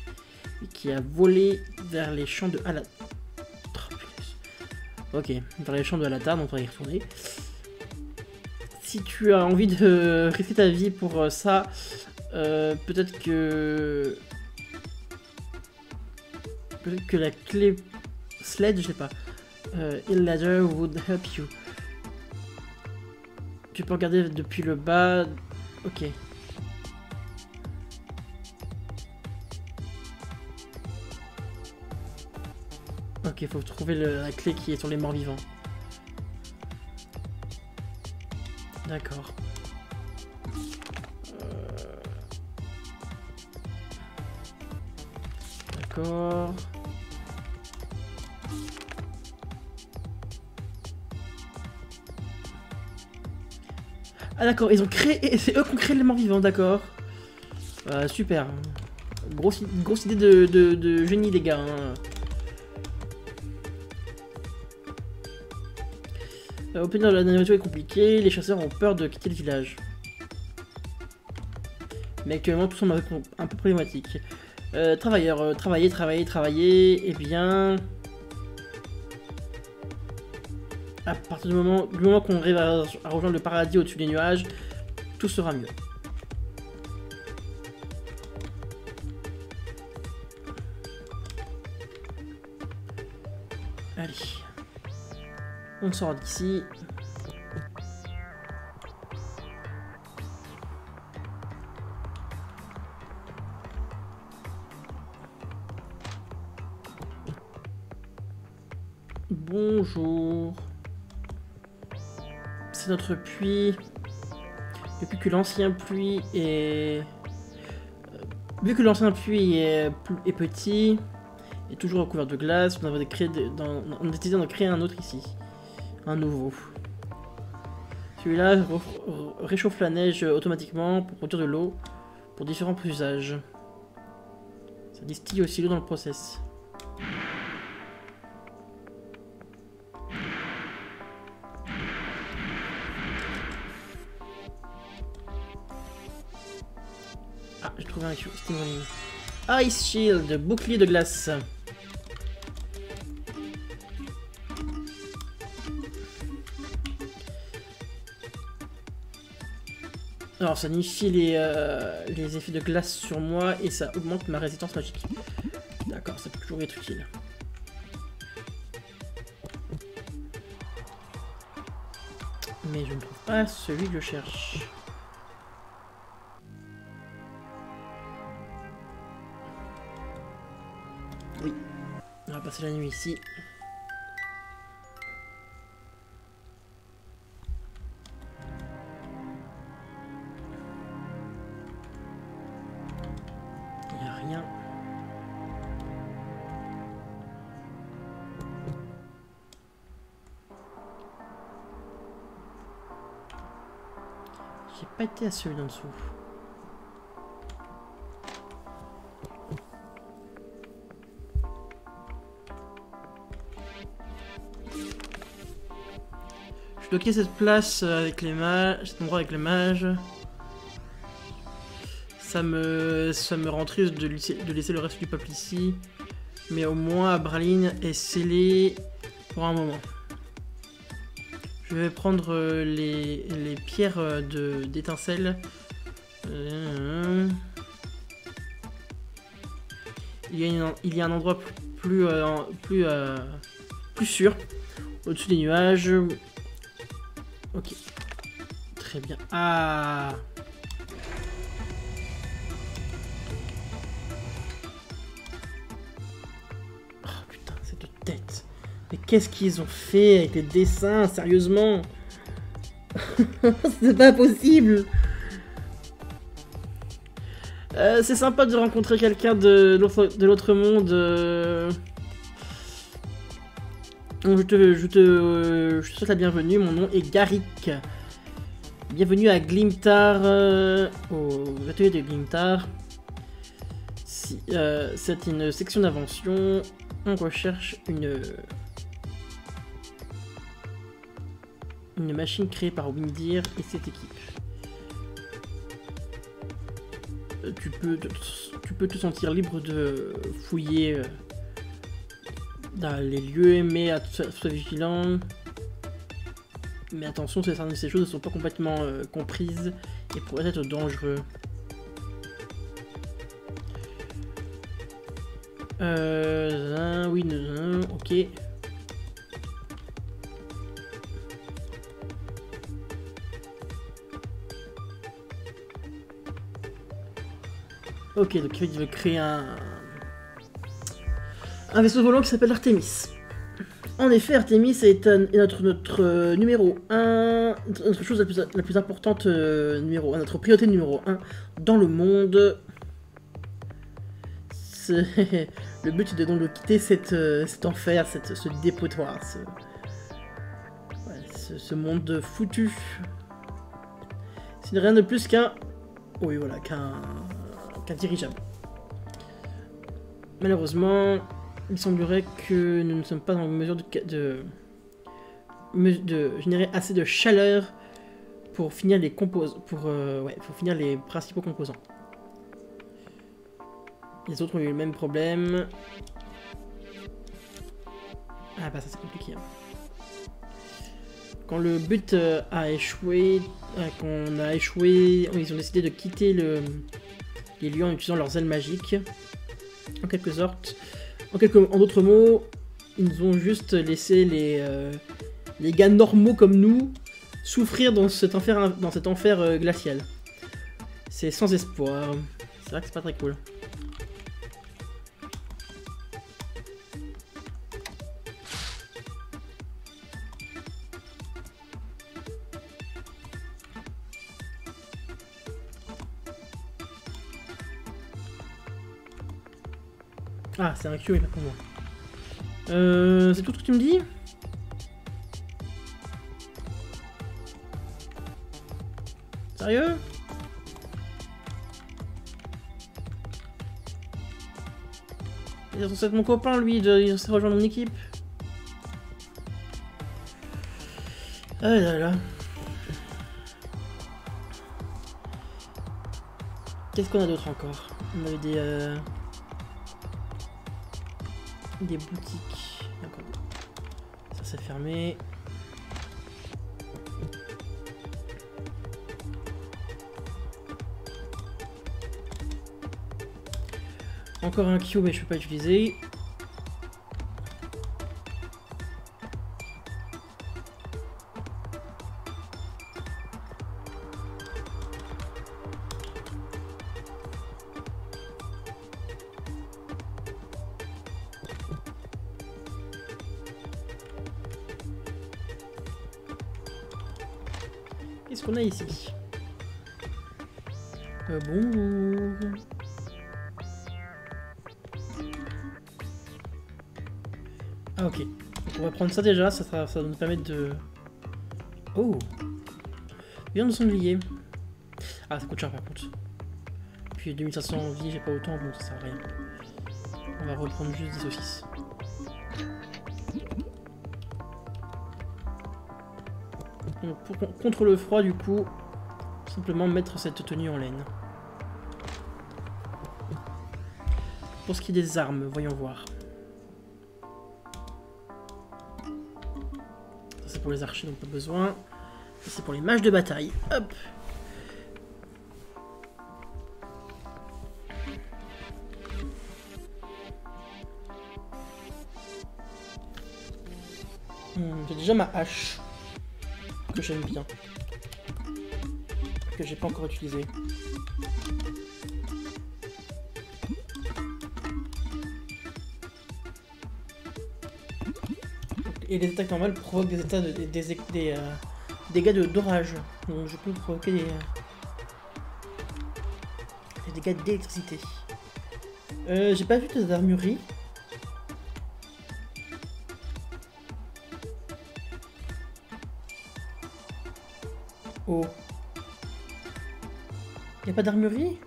qui a volé vers les champs de Alata. Ok, vers les champs de Alata, donc on va y retourner. Si tu as envie de risquer ta vie pour ça, euh, peut-être que... Peut-être que la clé... Sled, je sais pas. Euh, Hill Ladder would help you. Tu peux regarder depuis le bas... Ok. Ok, faut trouver le, la clé qui est sur les morts vivants. D'accord. Euh... D'accord. Ah d'accord, ils ont créé... C'est eux qui ont créé les morts vivants, d'accord. Euh, super. Grosse, grosse idée de, de, de génie, les gars. Hein. Obtenir de la nourriture est compliqué, les chasseurs ont peur de quitter le village. Mais actuellement, tout semble un peu problématique. Euh, travailleur, euh, travailler, travailler, travailler, et bien... À partir du moment, du moment qu'on rêve à, à rejoindre le paradis au-dessus des nuages, tout sera mieux. Allez. On sort d'ici. Bonjour. C'est notre puits. Depuis que l'ancien puits est... Vu que l'ancien puits est, est petit, et toujours recouvert de glace, on a créé de... dans... on a décidé d'en créer un autre ici. Un nouveau. Celui-là réchauffe la neige automatiquement pour produire de l'eau pour différents usages. Ça distille aussi l'eau dans le process. J'ai trouvé un Ice Shield, bouclier de glace. Alors ça nullifie les, euh, les effets de glace sur moi et ça augmente ma résistance magique. D'accord, ça peut toujours être utile. Mais je ne trouve pas celui que je cherche. On va passer la nuit ici. Il n'y a rien. J'ai pas été à celui d'en dessous. Bloquer cette place avec les mages, cet endroit avec les mages, ça me, ça me rend triste de laisser, de laisser le reste du peuple ici, mais au moins Berline est scellée pour un moment. Je vais prendre les, les pierres d'étincelles il, il y a un endroit plus, plus, plus, plus sûr, au-dessus des nuages. Ok, très bien. Ah, oh putain, cette tête. Mais qu'est-ce qu'ils ont fait avec les dessins, sérieusement? C'est pas possible. euh, C'est sympa de rencontrer quelqu'un de l'autre monde. Euh... Je te, je, te, je te souhaite la bienvenue, mon nom est Garrick. Bienvenue à Grimtar, euh, au atelier de Grimtar. Si, euh, c'est une section d'invention, on recherche une, une machine créée par Windir et cette équipe. Tu peux, te, tu peux te sentir libre de fouiller dans les lieux aimés, à sois vigilant. Mais attention, certaines de ces choses ne sont pas complètement euh, comprises et pourraient être dangereux. Euh. Un, oui, non, ok. Ok, donc il veut créer un. Un vaisseau volant qui s'appelle Artemis. En effet, Artemis est, un, est notre, notre euh, numéro un, notre chose la plus, la plus importante, euh, numéro un, notre priorité numéro un dans le monde. Le but est de donc de quitter cette, euh, cet enfer, cette, ce dépotoir, ce, ouais, ce, ce monde foutu. C'est rien de plus qu'un, oui voilà, qu'un qu'un dirigeable. Malheureusement. Il semblerait que nous ne sommes pas en mesure de, de, de générer assez de chaleur pour finir les compos, pour, euh, ouais, pour finir les principaux composants. Les autres ont eu le même problème. Ah bah ça c'est compliqué. Hein. Quand le but a échoué, quand on a échoué, ils ont décidé de quitter le, les lieux en utilisant leurs ailes magiques. En quelque sorte, en, quelques, en d'autres mots, ils nous ont juste laissé les, euh, les gars normaux comme nous souffrir dans cet enfer, dans cet enfer euh, glacial. C'est sans espoir. C'est vrai que c'est pas très cool. Ah, c'est un Q, il est pas pour moi. Euh, c'est tout ce que tu me dis? Sérieux? Ils ont fait mon copain, lui, de, il s'est rejoint mon équipe. Ah là là. Qu'est-ce qu'on a d'autre encore? On avait des... Euh... Des boutiques. D'accord. Ça c'est fermé. Encore un Q mais je peux pas utiliser. Qu'on a ici. Euh, bonjour. Ah ok. Donc, on va prendre ça déjà, ça, sera, ça va nous permettre de... Oh. Viens nous s'ennuyer. Ah ça coûte cher par contre. Puis deux mille cinq cents en vie, j'ai pas autant, bon ça sert à rien. On va reprendre juste des saucisses. Pour, contre le froid du coup, simplement mettre cette tenue en laine. Pour ce qui est des armes, voyons voir. Ça c'est pour les archers donc pas besoin. Ça c'est pour les mages de bataille. Hop. Hmm, j'ai déjà ma hache. Que j'aime bien, que j'ai pas encore utilisé. Et les attaques normales provoquent des états de, des, des, des euh, dégâts de d'orage. Donc je peux provoquer des, euh, des dégâts d'électricité. Euh, j'ai pas vu des armureries. Oh. Y'a pas d'armurerie?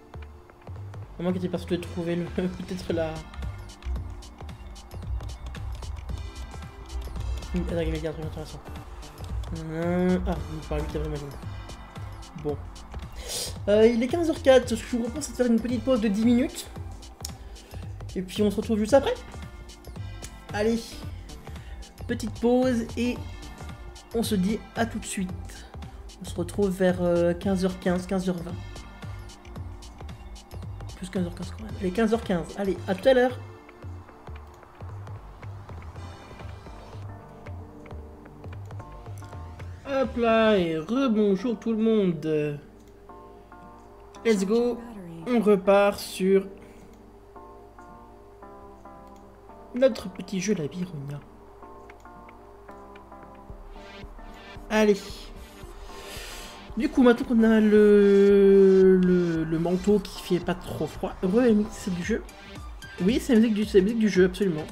À moins que t'aies pas de trouver le... peut-être la... Attends, il y a un truc intéressant. Hum... Ah, il me parle de la magie. Bon. Euh, il est quinze heures zéro quatre, ce que je vous propose c'est de faire une petite pause de dix minutes. Et puis on se retrouve juste après. Allez. Petite pause et... On se dit à tout de suite. On se retrouve vers quinze heures quinze, quinze heures vingt. Plus quinze heures quinze quand même. Allez, quinze heures quinze. Allez, à tout à l'heure. Hop là, et rebonjour tout le monde. Let's go. On repart sur notre petit jeu Labyronia. Allez. Du coup, maintenant qu'on a le, le, le manteau qui fait pas trop froid. Heureux, la musique du jeu. Oui, c'est la musique du, c'est la musique du jeu, absolument.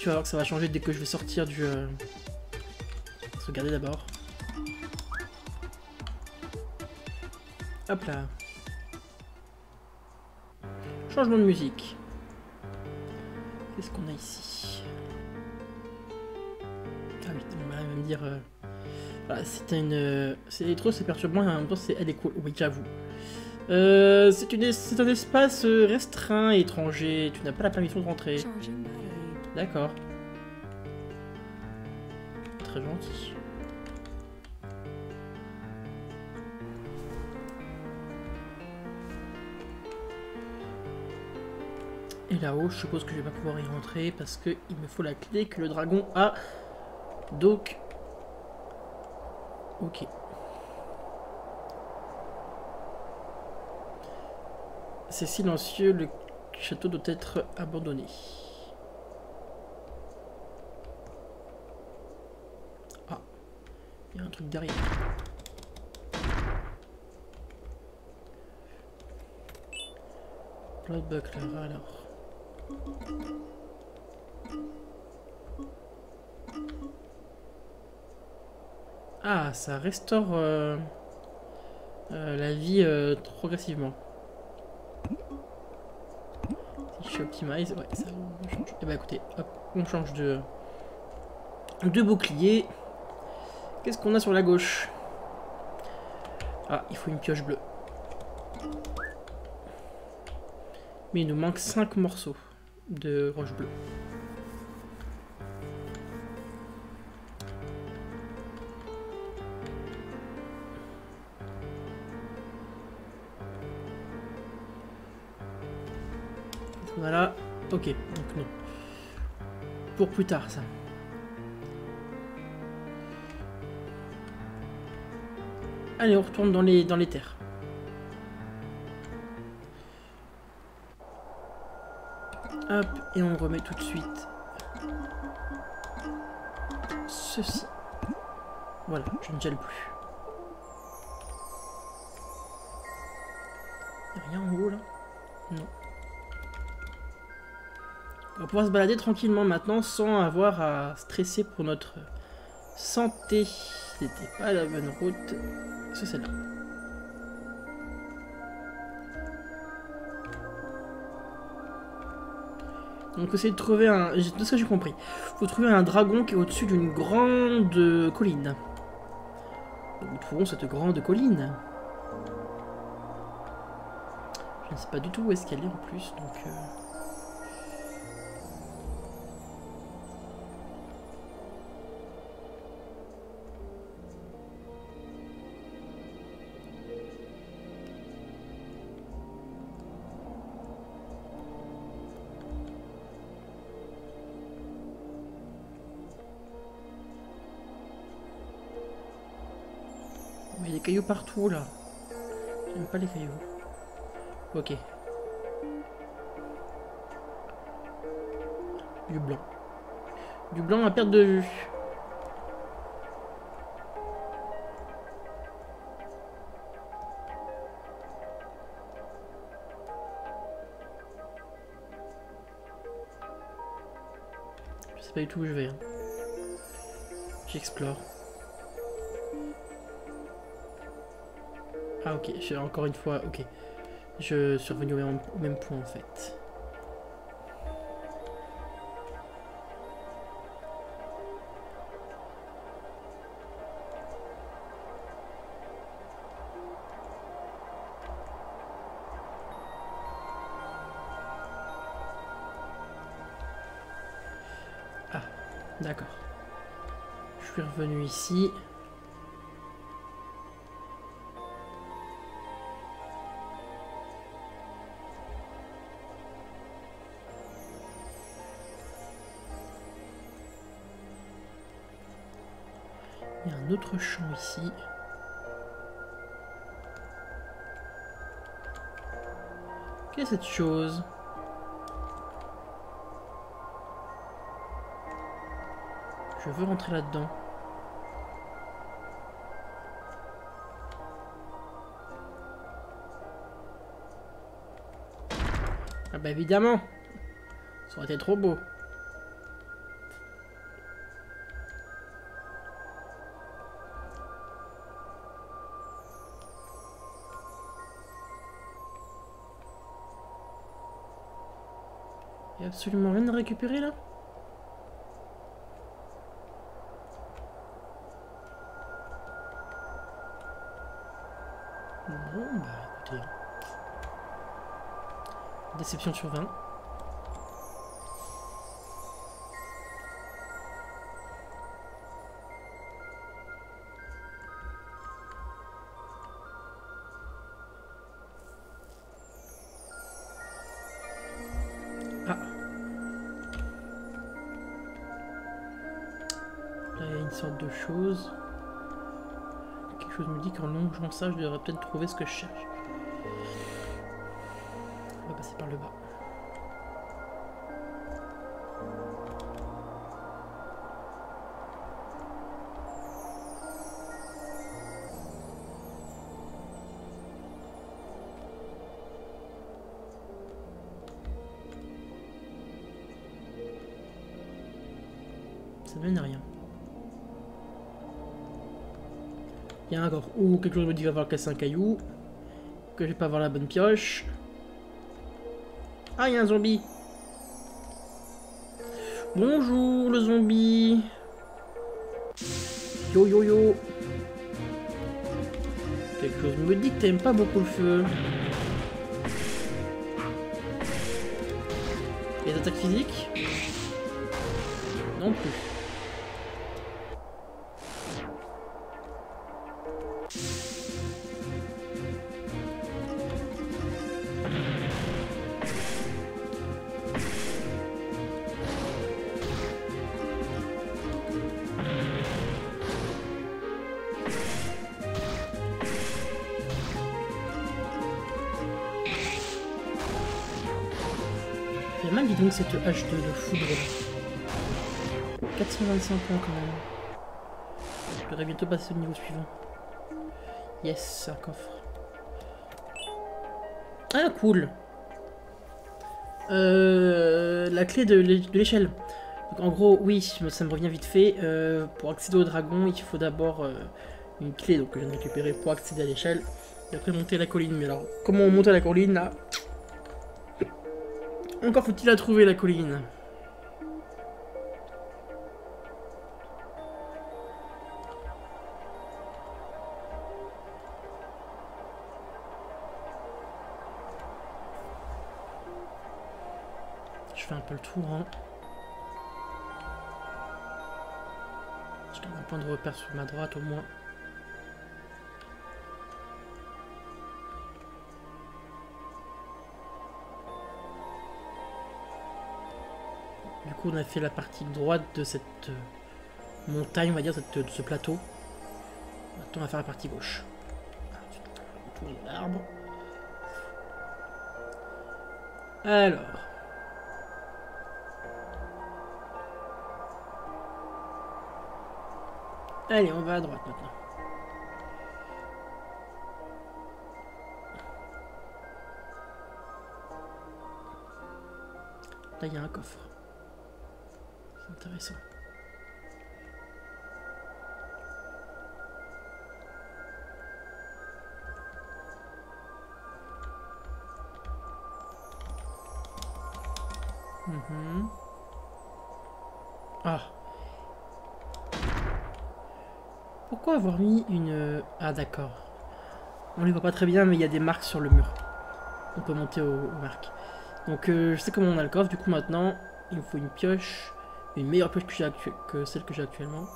Tu vas voir que ça va changer dès que je vais sortir du... Euh... On va se regarder d'abord. Hop là. Changement de musique. Qu'est-ce qu'on a ici? Ah oui, on va me dire... Euh... Voilà, c'est une. C'est trop, c'est perturbant et en même temps, c'est... elle est cool. Oui, j'avoue. Euh, c'est une, c'est un espace restreint et étranger. Tu n'as pas la permission de rentrer. D'accord. Très gentil. Et là-haut, je suppose que je vais pas pouvoir y rentrer parce que il me faut la clé que le dragon a. Donc, ok. C'est silencieux, le château doit être abandonné. Ah, il y a un truc derrière. Bloodbuck là, alors. Ah, ça restaure euh, euh, la vie euh, progressivement. Si je optimise, ouais, ça on change. Et bah écoutez, hop, on change de, de bouclier. Qu'est-ce qu'on a sur la gauche? Ah, il faut une pioche bleue. Mais il nous manque cinq morceaux de roche bleue. Voilà, ok, donc non. Pour plus tard, ça. Allez, on retourne dans les, dans les terres. Hop, et on remet tout de suite ceci. Voilà, je ne gèle plus. Y'a rien en haut là? Non. On va pouvoir se balader tranquillement maintenant sans avoir à stresser pour notre santé. C'était pas la bonne route. C'est celle-là. Donc essayez de trouver un... De ce que j'ai compris. Faut trouver un dragon qui est au-dessus d'une grande colline. Donc nous trouvons cette grande colline. Je ne sais pas du tout où est-ce qu'elle est en plus, donc... Euh... Il y a des cailloux partout là. J'aime pas les cailloux. Ok. Du blanc. Du blanc à perte de vue. Je sais pas du tout où je vais. Hein. J'explore. Ah ok, encore une fois, ok. Je suis revenu au même, au même point en fait. Ah, d'accord. Je suis revenu ici. Autre champ ici. Qu'est-ce que cette chose? Je veux rentrer là-dedans. Ah bah évidemment, ça aurait été trop beau. Absolument rien de récupérer là. Bon bah écoutez, Déception sur vingt. Chose. Quelque chose me dit qu'en longeant ça, je devrais peut-être trouver ce que je cherche. On va passer par le bas. Ça ne mène à rien. Il y a un corps où quelque chose me dit qu'il va falloir casser un caillou, que je vais pas avoir la bonne pioche. Ah, il y a un zombie. Bonjour le zombie. Yo yo yo. Quelque chose me dit que t'aimes pas beaucoup le feu. Les attaques physiques? Non plus. Cette hache de, de foudre. quatre cent vingt-cinq points quand même. Je devrais bientôt passer au niveau suivant. Yes, un coffre. Ah cool. Euh, la clé de l'échelle. En gros, oui, ça me revient vite fait. Euh, pour accéder au dragon, il faut d'abord euh, une clé donc que je viens de récupérer pour accéder à l'échelle. Et après monter la colline. Mais alors, comment on monte à la colline là ? Encore faut-il la trouver, la colline. Je fais un peu le tour. Hein. Je garde un point de repère sur ma droite au moins. Du coup, on a fait la partie droite de cette euh, montagne, on va dire, cette, de ce plateau. Maintenant, on va faire la partie gauche. Tous les arbres. Alors. Allez, on va à droite maintenant. Là, il y a un coffre. Intéressant. Mmh. Ah. Pourquoi avoir mis une... Ah d'accord. On les voit pas très bien mais il y a des marques sur le mur. On peut monter aux, aux marques. Donc euh, je sais comment on a le coffre. Du coup maintenant il me faut une pioche. Une meilleure pioche que, actu... que celle que j'ai actuellement.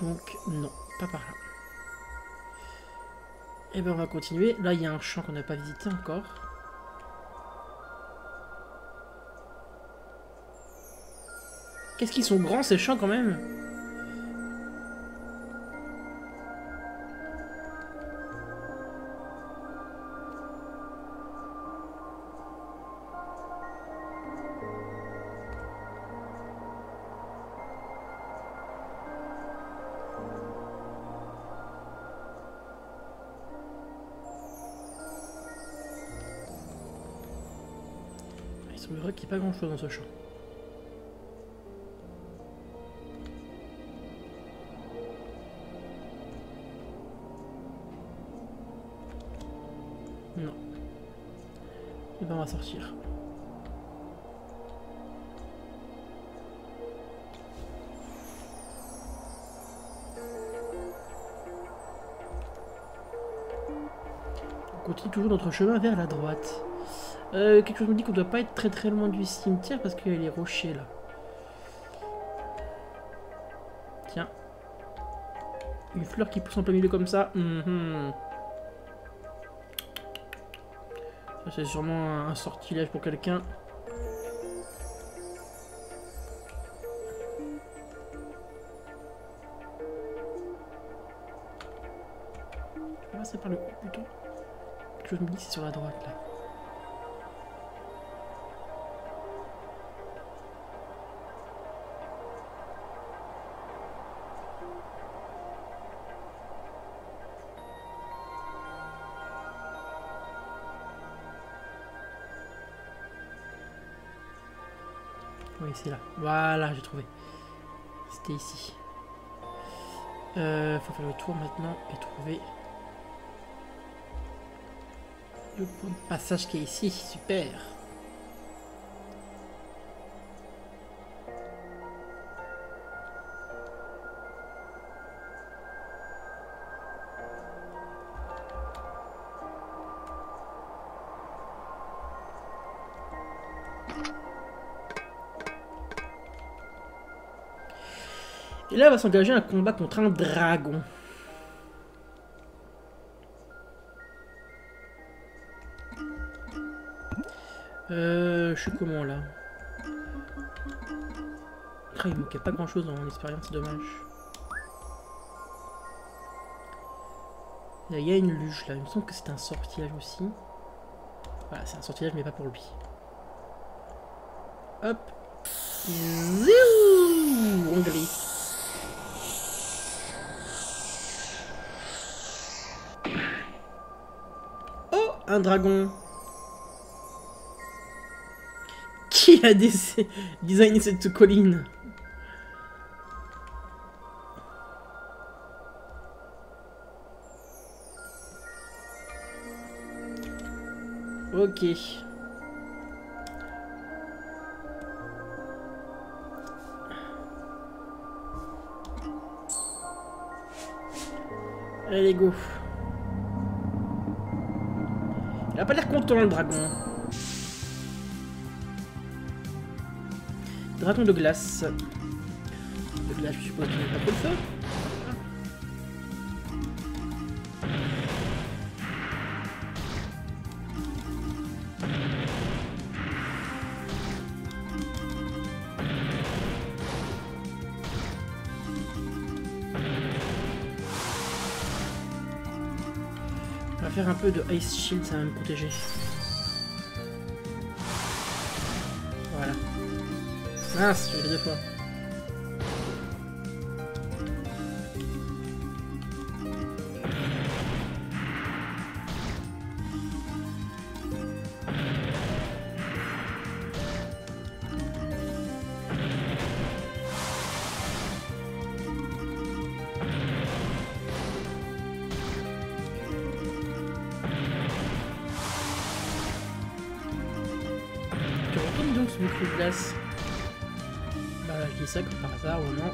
Donc non, pas par là. Et ben on va continuer. Là il y a un champ qu'on n'a pas visité encore. Qu'est-ce qu'ils sont grands ces champs quand même. Pas grand chose dans ce champ. Non. Et ben on va sortir. On continue toujours notre chemin vers la droite. Euh, quelque chose me dit qu'on doit pas être très très loin du cimetière parce qu'il y a les rochers là. Tiens. Une fleur qui pousse en plein milieu comme ça. Mm-hmm. Ça c'est sûrement un sortilège pour quelqu'un. Ah, c'est par le haut plutôt. Quelque chose me dit que c'est sur la droite là. Oui, c'est là. Voilà, j'ai trouvé. C'était ici. Euh, faut faire le tour maintenant et trouver le point de passage qui est ici. Super. Et là, va s'engager un combat contre un dragon. Euh, je suis comment là? Il me manquait pas grand chose dans mon expérience, c'est dommage. Là, il y a une luge là, il me semble que c'est un sortilège aussi. Voilà, c'est un sortilège, mais pas pour lui. Hop! Zouh! On glisse. Un dragon. Qui a designé cette colline? Ok. Allez, go. Il a pas l'air content le dragon. Dragon de glace. De glace, je suppose qu'il n'y a pas trop de feu. Un peu de Ice Shield, ça va me protéger. Voilà. Mince, je l'ai deux fois. Ça comme par hasard ou non,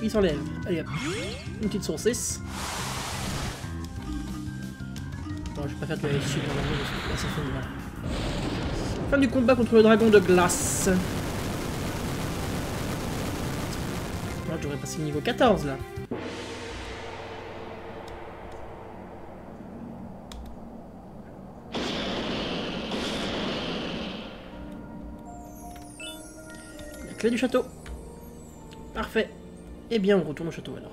il s'enlève. Allez hop, une petite saucisse. Bon, je vais pas faire de la S U dans la main parce que là ça fait du mal. Fin du combat contre le dragon de glace. Bon, j'aurais passé le niveau quatorze là. La clé du château. Parfait. Eh bien, on retourne au château alors.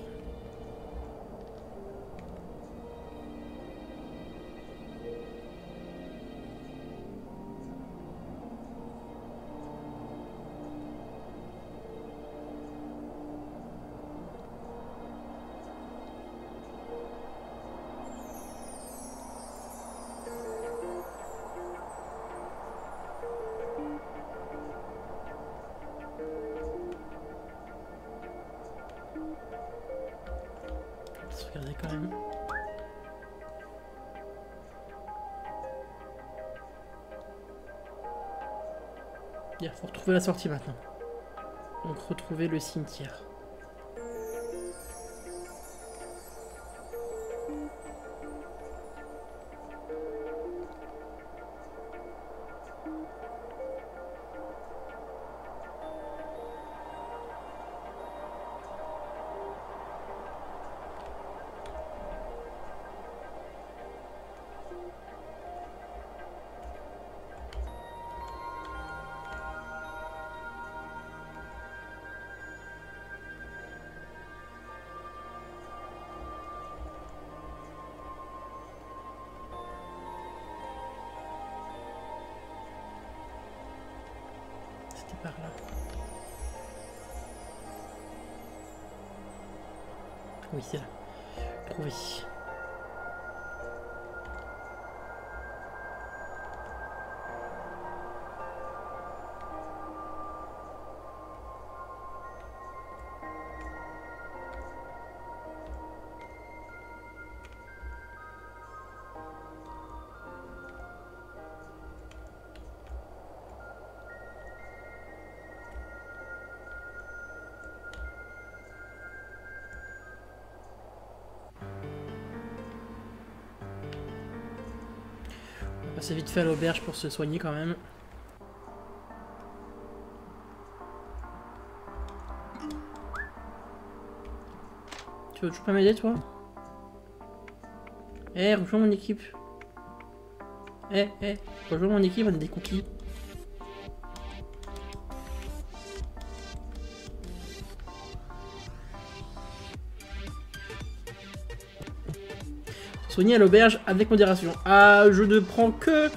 Regardez quand même. Il faut retrouver la sortie maintenant. Donc retrouver le cimetière. par là. Oui, c'est là. Trouvé. C'est vite fait à l'auberge pour se soigner quand même. Tu veux toujours pas m'aider toi? Eh, hey, rejoins mon équipe. Eh, hey, hey, eh, rejoins mon équipe, on a des cookies. Soigner à l'auberge avec modération. Ah, je ne prends que...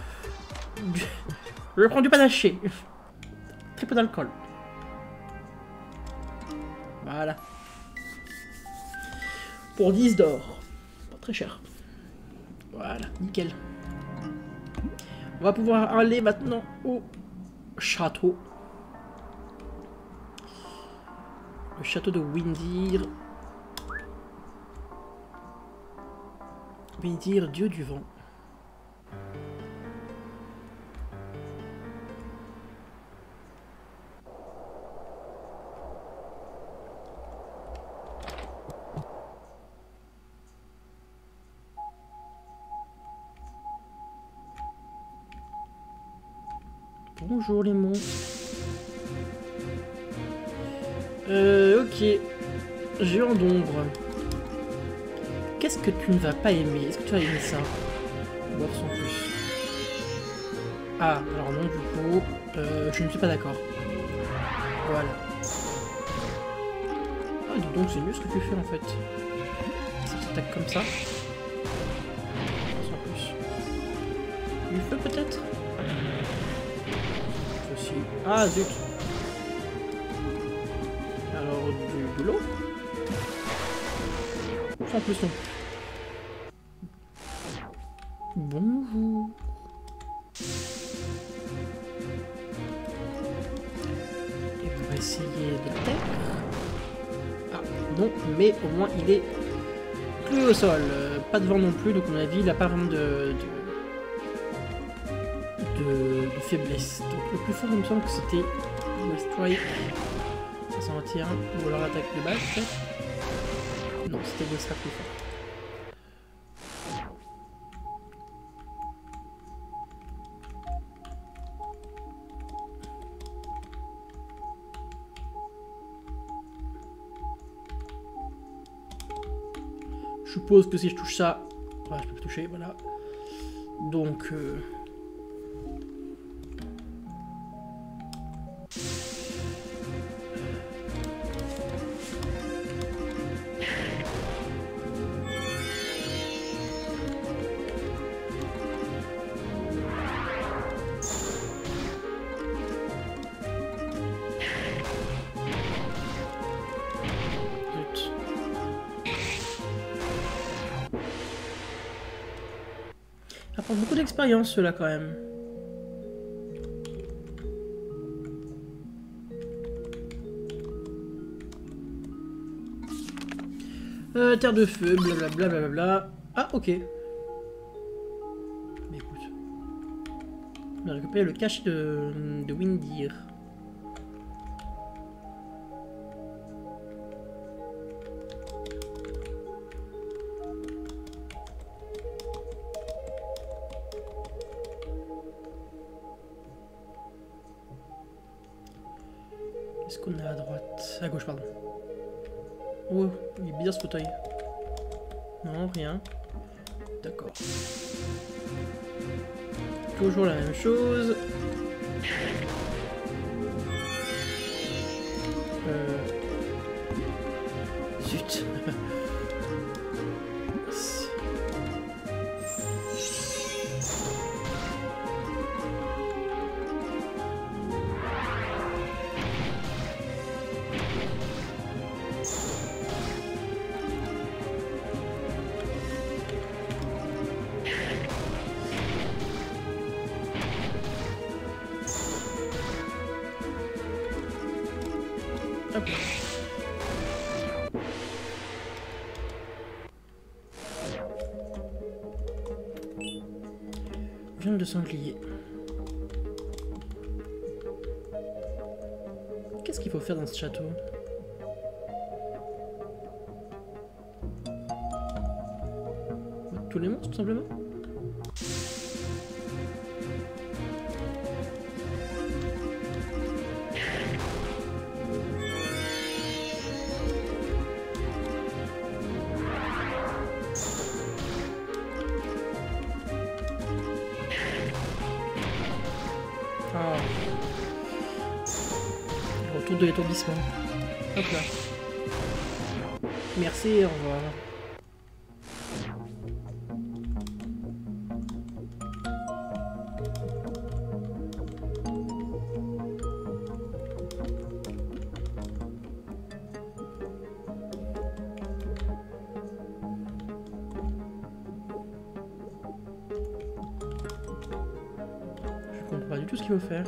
Du... Je prends du panaché. Très peu d'alcool. Voilà. Pour dix d'or. Pas très cher. Voilà, nickel. On va pouvoir aller maintenant au château. Le château de Windir. Windir, dieu du vent. Bonjour les monts. Euh, ok. Géant d'ombre. Qu'est-ce que tu ne vas pas aimer? Est-ce que tu vas aimer ça? Boire sans plus. Ah, alors non, du coup, euh, je ne suis pas d'accord. Voilà. Ah, dis donc, c'est mieux ce que tu fais en fait. Si tu attaques comme ça. Sans plus. Du feu peut-être? Aussi. Ah, zut! Alors, du boulot? Sans plus non. Bonjour. Et on va essayer de taire. Ah non, mais au moins il est plus au sol. Euh, pas de vent non plus, donc à mon avis il n'a pas vraiment de, de, de, de faiblesse. Donc le plus fort il me semble que c'était Destroy cinq cent vingt et un ou alors attaque de base peut-être. Non, c'était de ça plus fort. Je suppose que si je touche ça... Ouais, je peux le toucher, voilà. Donc... Euh... Beaucoup d'expérience ceux-là quand même. Euh, terre de feu, blablabla. Bla bla bla. Ah ok. Mais écoute. On a récupéré le cache de, de Windir. Est-ce qu'on est à droite? À gauche, pardon. Oh, il est bizarre ce fauteuil. Non, rien. D'accord. Toujours la même chose. Euh... Zut. de sanglier. Qu'est-ce qu'il faut faire dans ce château? Tous les monstres, tout simplement. De l'étourdissement. Hop là. Merci, au revoir. Je comprends pas du tout ce qu'il faut faire.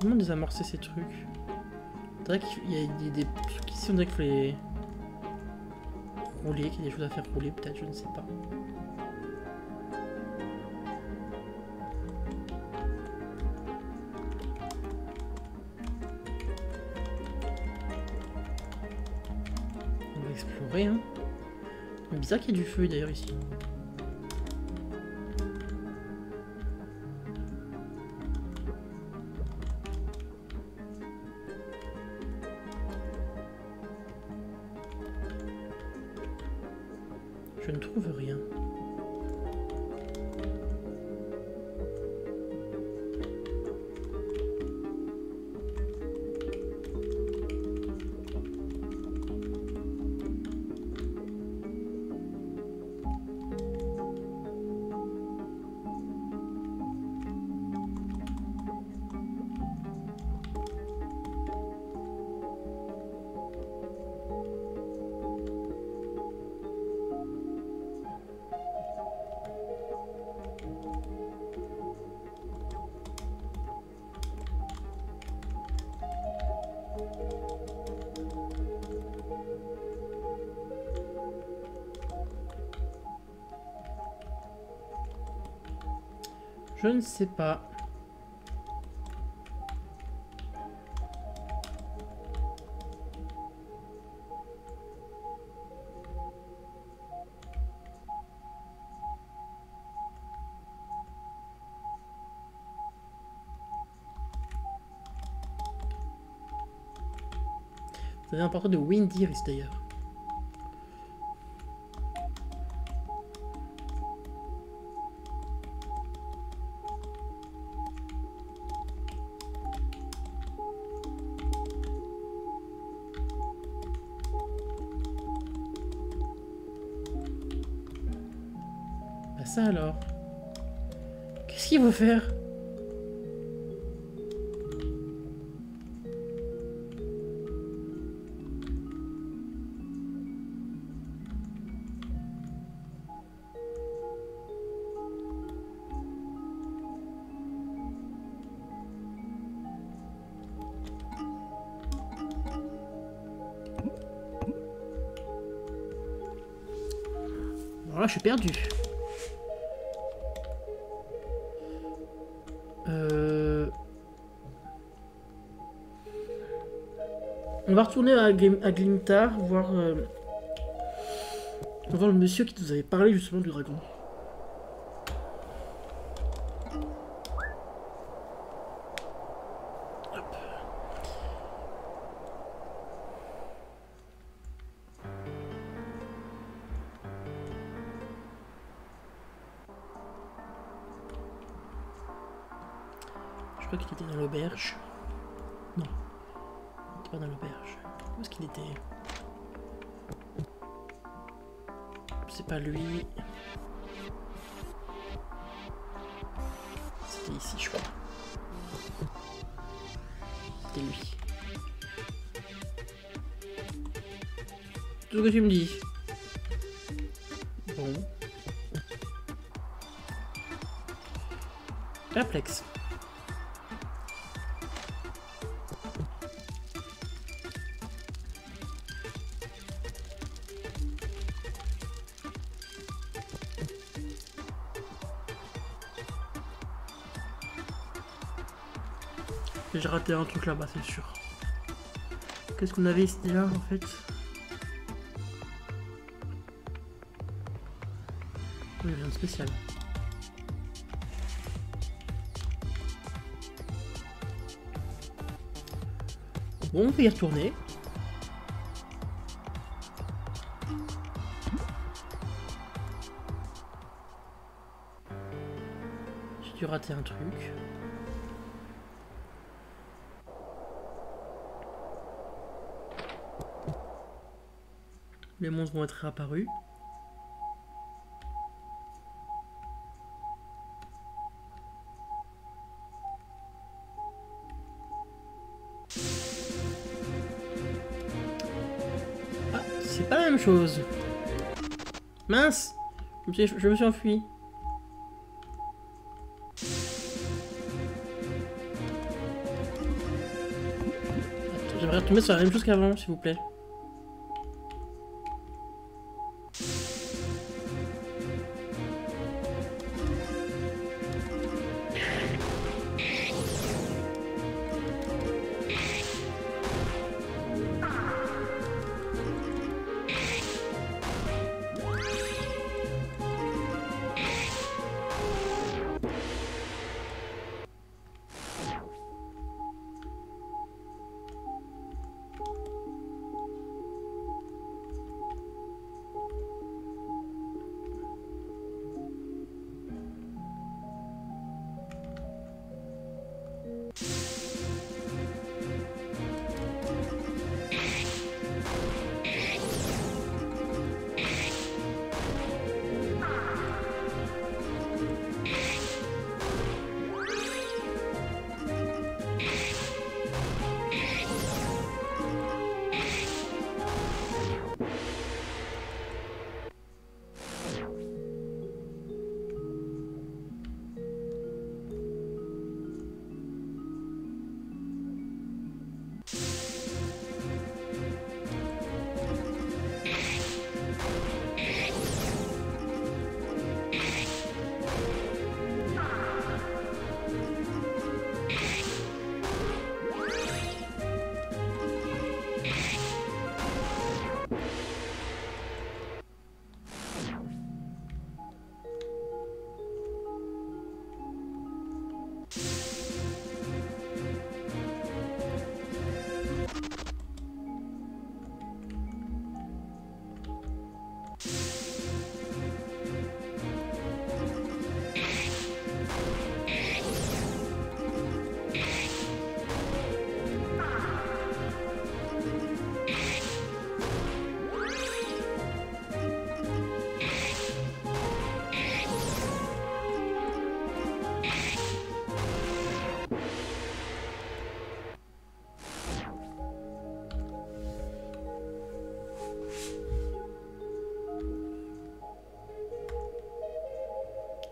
Comment désamorcer ces trucs? C'est vrai qu'il y a des, des trucs ici, on dirait qu'il faut les rouler, qu'il y a des choses à faire rouler peut-être, je ne sais pas. On va explorer, hein. C'est bizarre qu'il y ait du feu d'ailleurs ici. Je ne trouve rien. Je ne sais pas. Vous avez un portrait de Windir d'ailleurs. Ça alors, qu'est-ce qu'il faut faire? Bon là je suis perdu. On va retourner à, Grim, à Grimtar, voir, euh, voir le monsieur qui nous avait parlé justement du dragon. Hop. Je crois qu'il était dans l'auberge. Non. Dans l'auberge. Où est-ce qu'il était? C'est pas lui. C'était ici, je crois. C'était lui. Tout ce que tu me dis. Bon. Perplexe. J'ai raté un truc là-bas, c'est sûr. Qu'est-ce qu'on avait ici là en fait? Oui, rien de spécial. Bon, on peut y retourner. J'ai dû rater un truc. Les monstres vont être réapparus. Ah, c'est pas la même chose. Mince, je me suis enfui. J'aimerais retomber sur la même chose qu'avant, s'il vous plaît.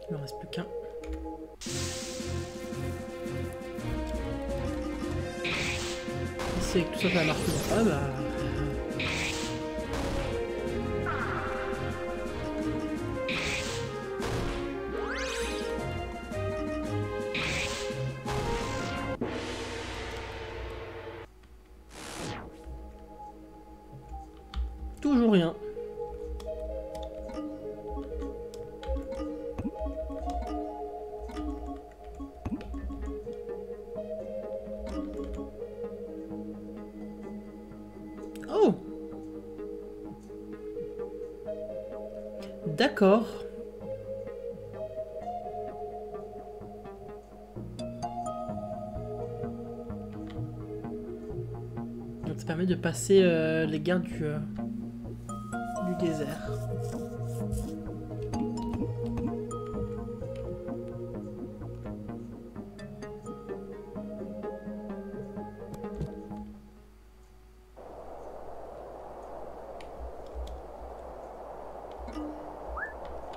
Il n'en reste plus qu'un. C'est que tout ça va marquer. Ah bah... Toujours rien. D'accord. Donc ça permet de passer euh, les gardes du, euh, du désert.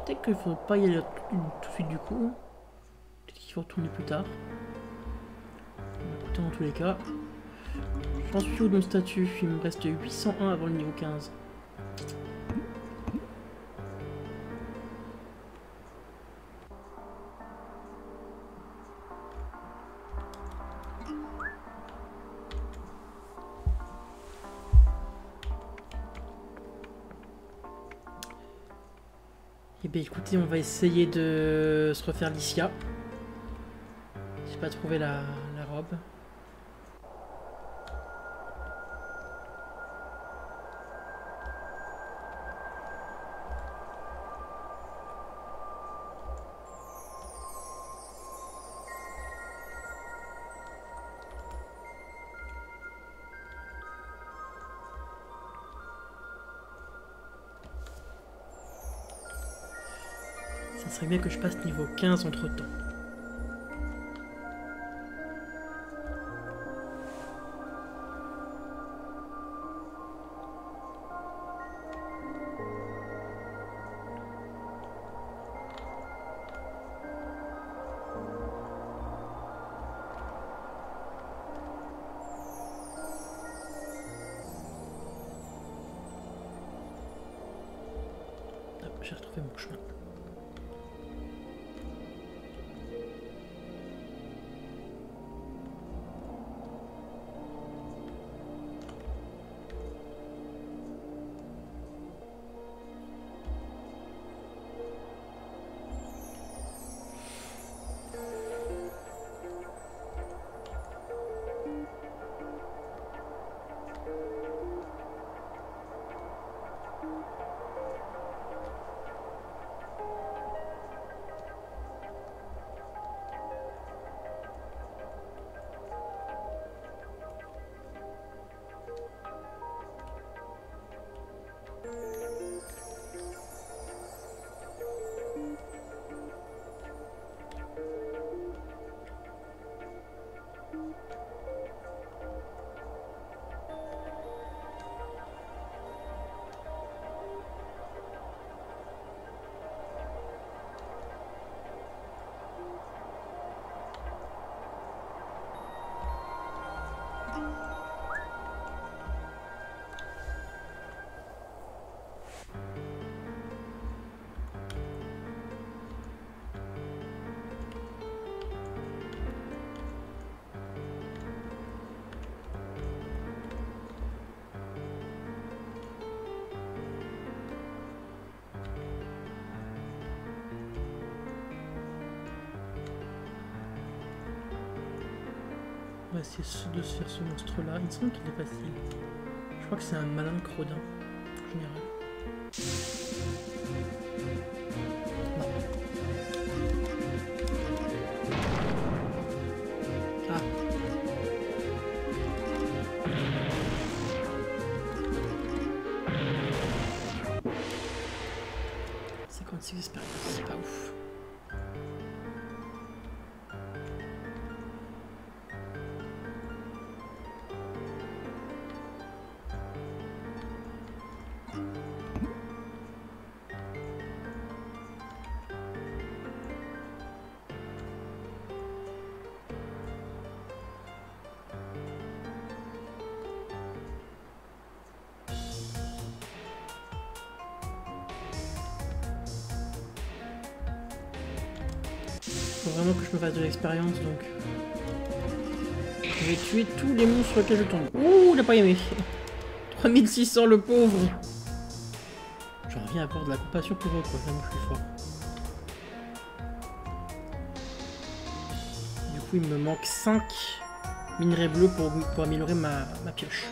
Peut-être qu'il ne faut pas y aller tout, tout de suite du coup. Peut-être qu'il faut retourner plus tard. Écoutez, en tous les cas. J'en suis où de mon statut? Il me reste huit cent un avant le niveau quinze. Et bien écoutez, on va essayer de se refaire Lycia. J'ai pas trouvé la, la robe. Ça serait bien que je passe niveau quinze entre temps. Hop, j'ai retrouvé mon chemin. On va essayer de se faire ce monstre là, il me semble qu'il est facile. Je crois que c'est un malin crodin, en général. Faut vraiment que je me fasse de l'expérience, donc je vais tuer tous les monstres auxquels je tombe. Ouh, il a pas aimé. Trois mille six cents le pauvre. J'en reviens à avoir de la compassion pour eux, quoi, vraiment je suis fort. Du coup il me manque cinq minerais bleus pour, pour améliorer ma, ma pioche.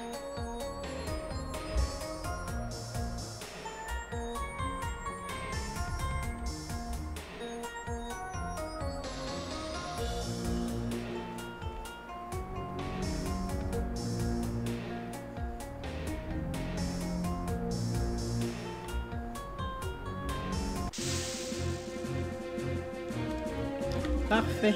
Parfait.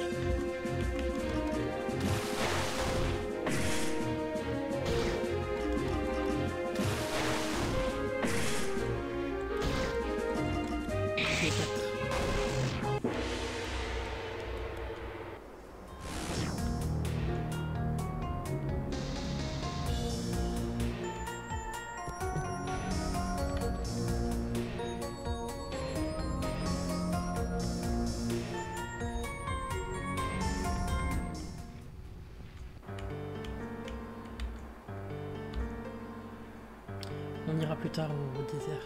On ira plus tard au, au désert.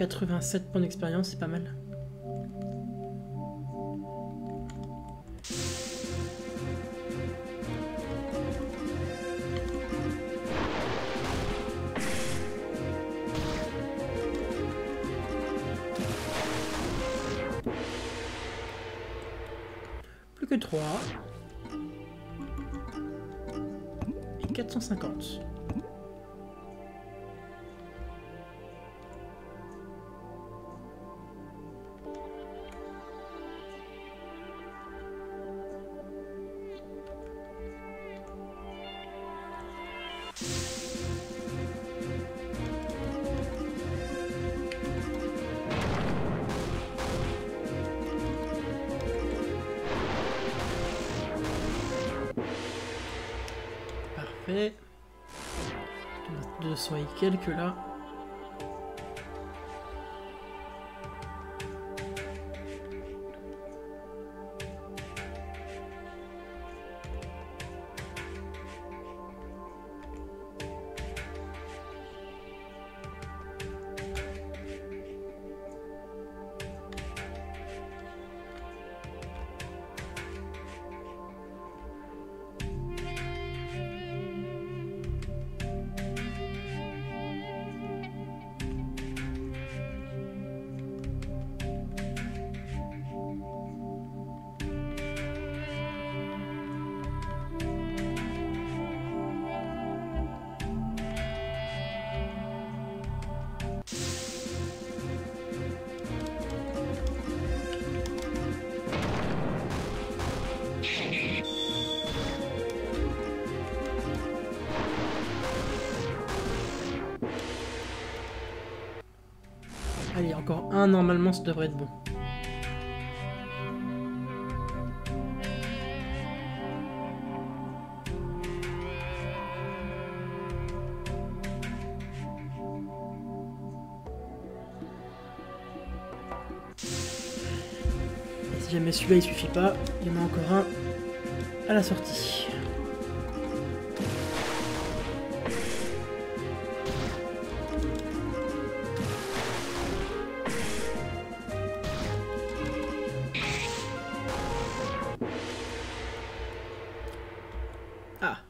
quatre-vingt-sept points d'expérience, c'est pas mal. Plus que trois. Et quatre cent cinquante. deux cents et quelques là. Allez, encore un, normalement ça devrait être bon. Et si jamais celui-là il suffit pas, il y en a encore un à la sortie.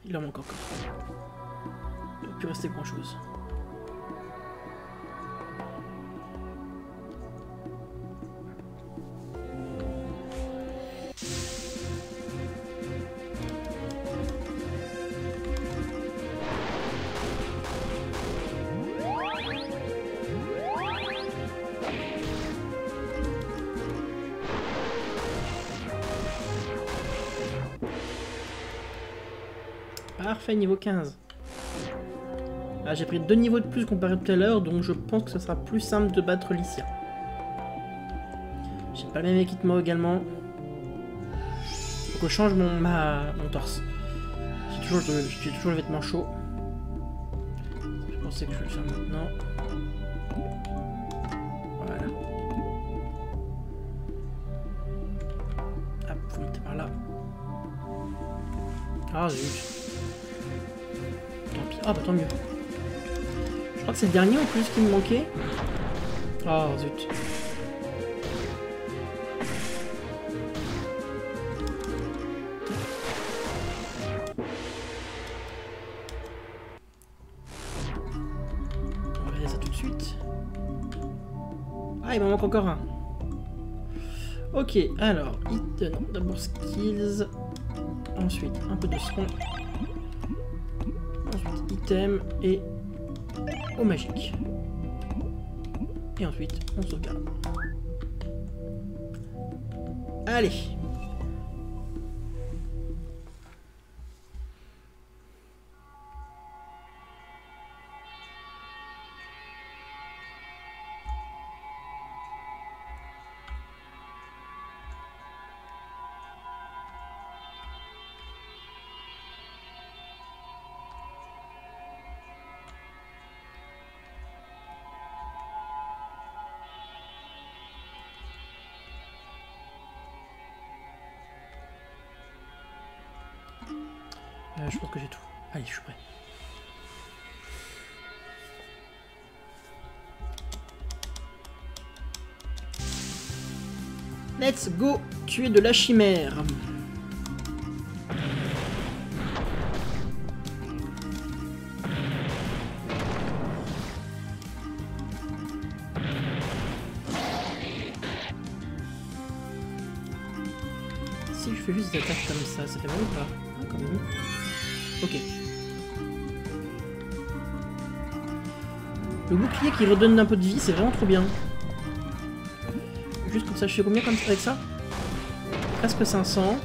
Il en manque encore. Il ne peut plus rester grand chose. Parfait, niveau quinze. Ah, j'ai pris deux niveaux de plus comparé à tout à l'heure, donc je pense que ce sera plus simple de battre Lycia. J'ai pas le même équipement également. Faut que je change mon, ma, mon torse. J'ai toujours, toujours le vêtement chaud. Je pensais que je vais le faire maintenant. Voilà. Hop, faut monter par là. Ah zut. Ah bah tant mieux. Je crois que c'est le dernier en plus qui me manquait. Ah oh, zut. On va regarder ça tout de suite. Ah, il m'en manque encore un. Ok, alors, d'abord skills. Ensuite, un peu de soin. Et au magique. Et ensuite, on sauvegarde. Allez. Je pense que j'ai tout. Allez, je suis prêt. Let's go tuer de la chimère. Si je fais juste des attaques comme ça, ça fait mal ou pas? Ah, quand même. Ok. Le bouclier qui redonne un peu de vie, c'est vraiment trop bien. Juste comme ça, je fais combien comme ça avec ça? Presque cinq cents.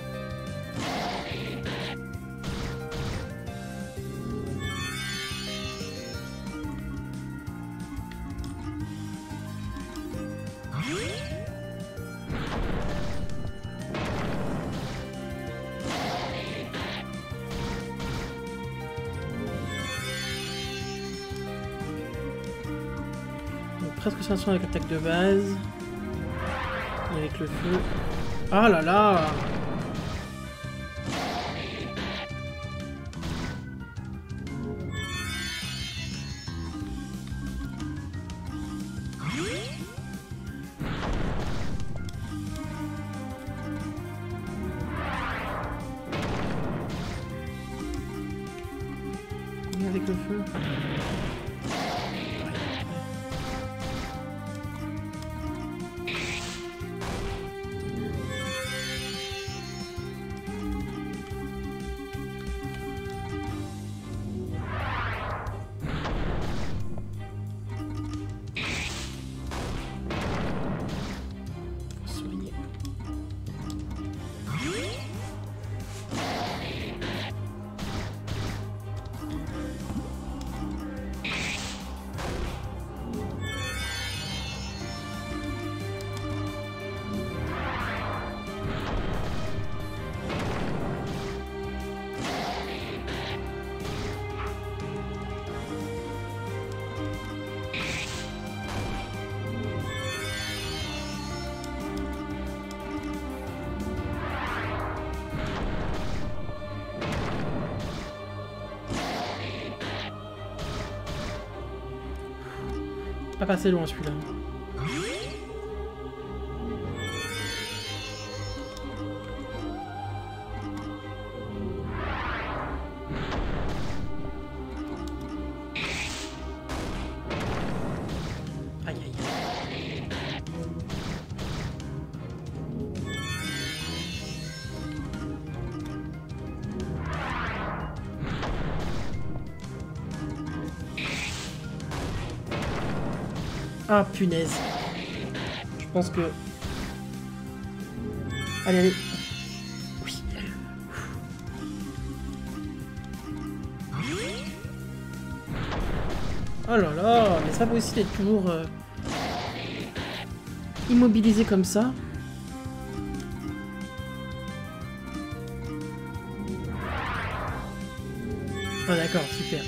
Donc, presque cinq cents avec l'attaque de base. Avec le feu. Ah là là! Avec le feu. Pas assez loin celui-là. Aïe aïe. Ah punaise. Je pense que... Allez, allez. Oui. Oh là là, mais c'est pas possible d'être toujours euh, immobilisé comme ça. Ah oh, d'accord, super.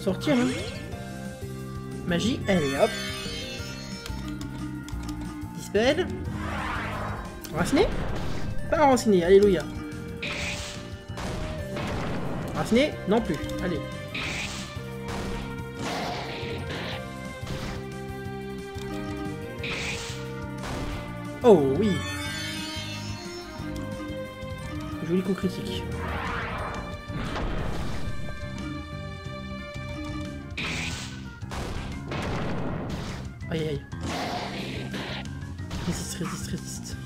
Sortir, hein. Magie, allez hop. Dispel. Enraciné. Pas enraciné, alléluia. Enraciné, non plus, allez. Oh oui. Joli coup critique. Aïe aïe. Résiste, résiste, résiste.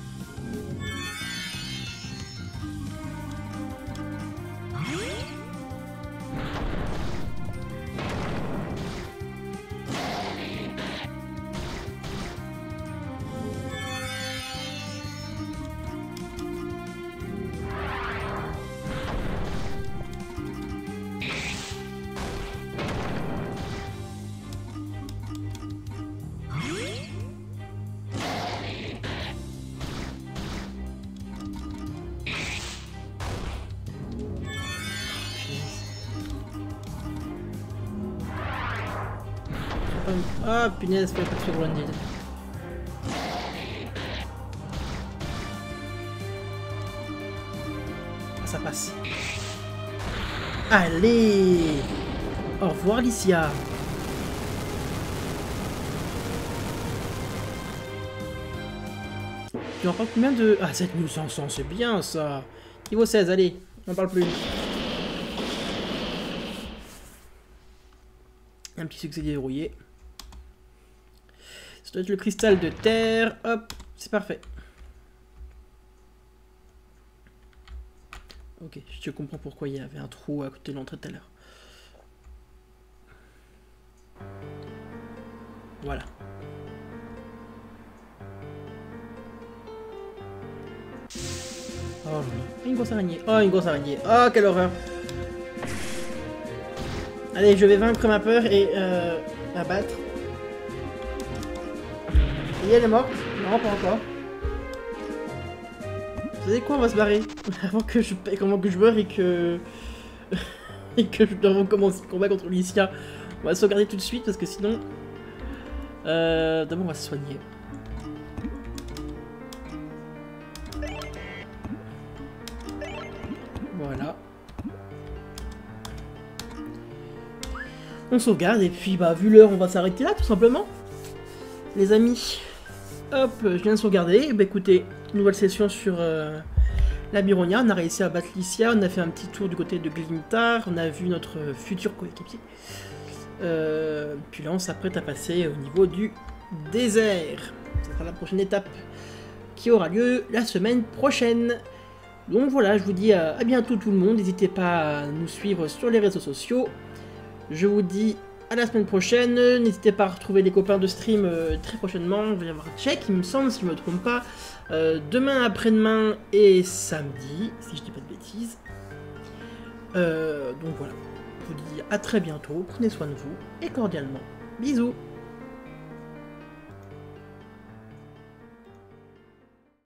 Ah punaise, fallait pas que je sois blindé. passe. Allez! Au revoir, Lycia! Tu en parles combien de... Ah, sept mille cinq cents, c'est bien ça! Niveau seize, allez, on n'en parle plus. Un petit succès déverrouillé. Ça doit être le cristal de terre. Hop, c'est parfait. Ok, je comprends pourquoi il y avait un trou à côté de l'entrée tout à l'heure. Voilà. Oh, une grosse araignée. Oh, une grosse araignée. Oh, quelle horreur. Allez, je vais vaincre ma peur et euh, abattre. Et elle est morte. Non, pas encore. Vous savez quoi, on va se barrer avant que je comment que je meure et que et que je dois commencer le combat contre Lycia. On va se sauvegarder tout de suite parce que sinon, euh, d'abord on va se soigner. Voilà. On sauvegarde et puis bah vu l'heure on va s'arrêter là tout simplement. Les amis, hop, je viens de sauvegarder. Bah écoutez, nouvelle session sur euh, Labyronia. On a réussi à battre Lycia, on a fait un petit tour du côté de Grimtar, on a vu notre futur coéquipier. Euh, puis là on s'apprête à passer au niveau du désert. Ça sera la prochaine étape qui aura lieu la semaine prochaine. Donc voilà, je vous dis à, à bientôt tout le monde, n'hésitez pas à nous suivre sur les réseaux sociaux. Je vous dis à la semaine prochaine, n'hésitez pas à retrouver les copains de stream euh, très prochainement, il va y avoir un check il me semble si je ne me trompe pas, euh, demain, après-demain et samedi, si je dis pas de bêtises. Euh, donc voilà, je vous dis à très bientôt, prenez soin de vous et cordialement, bisous.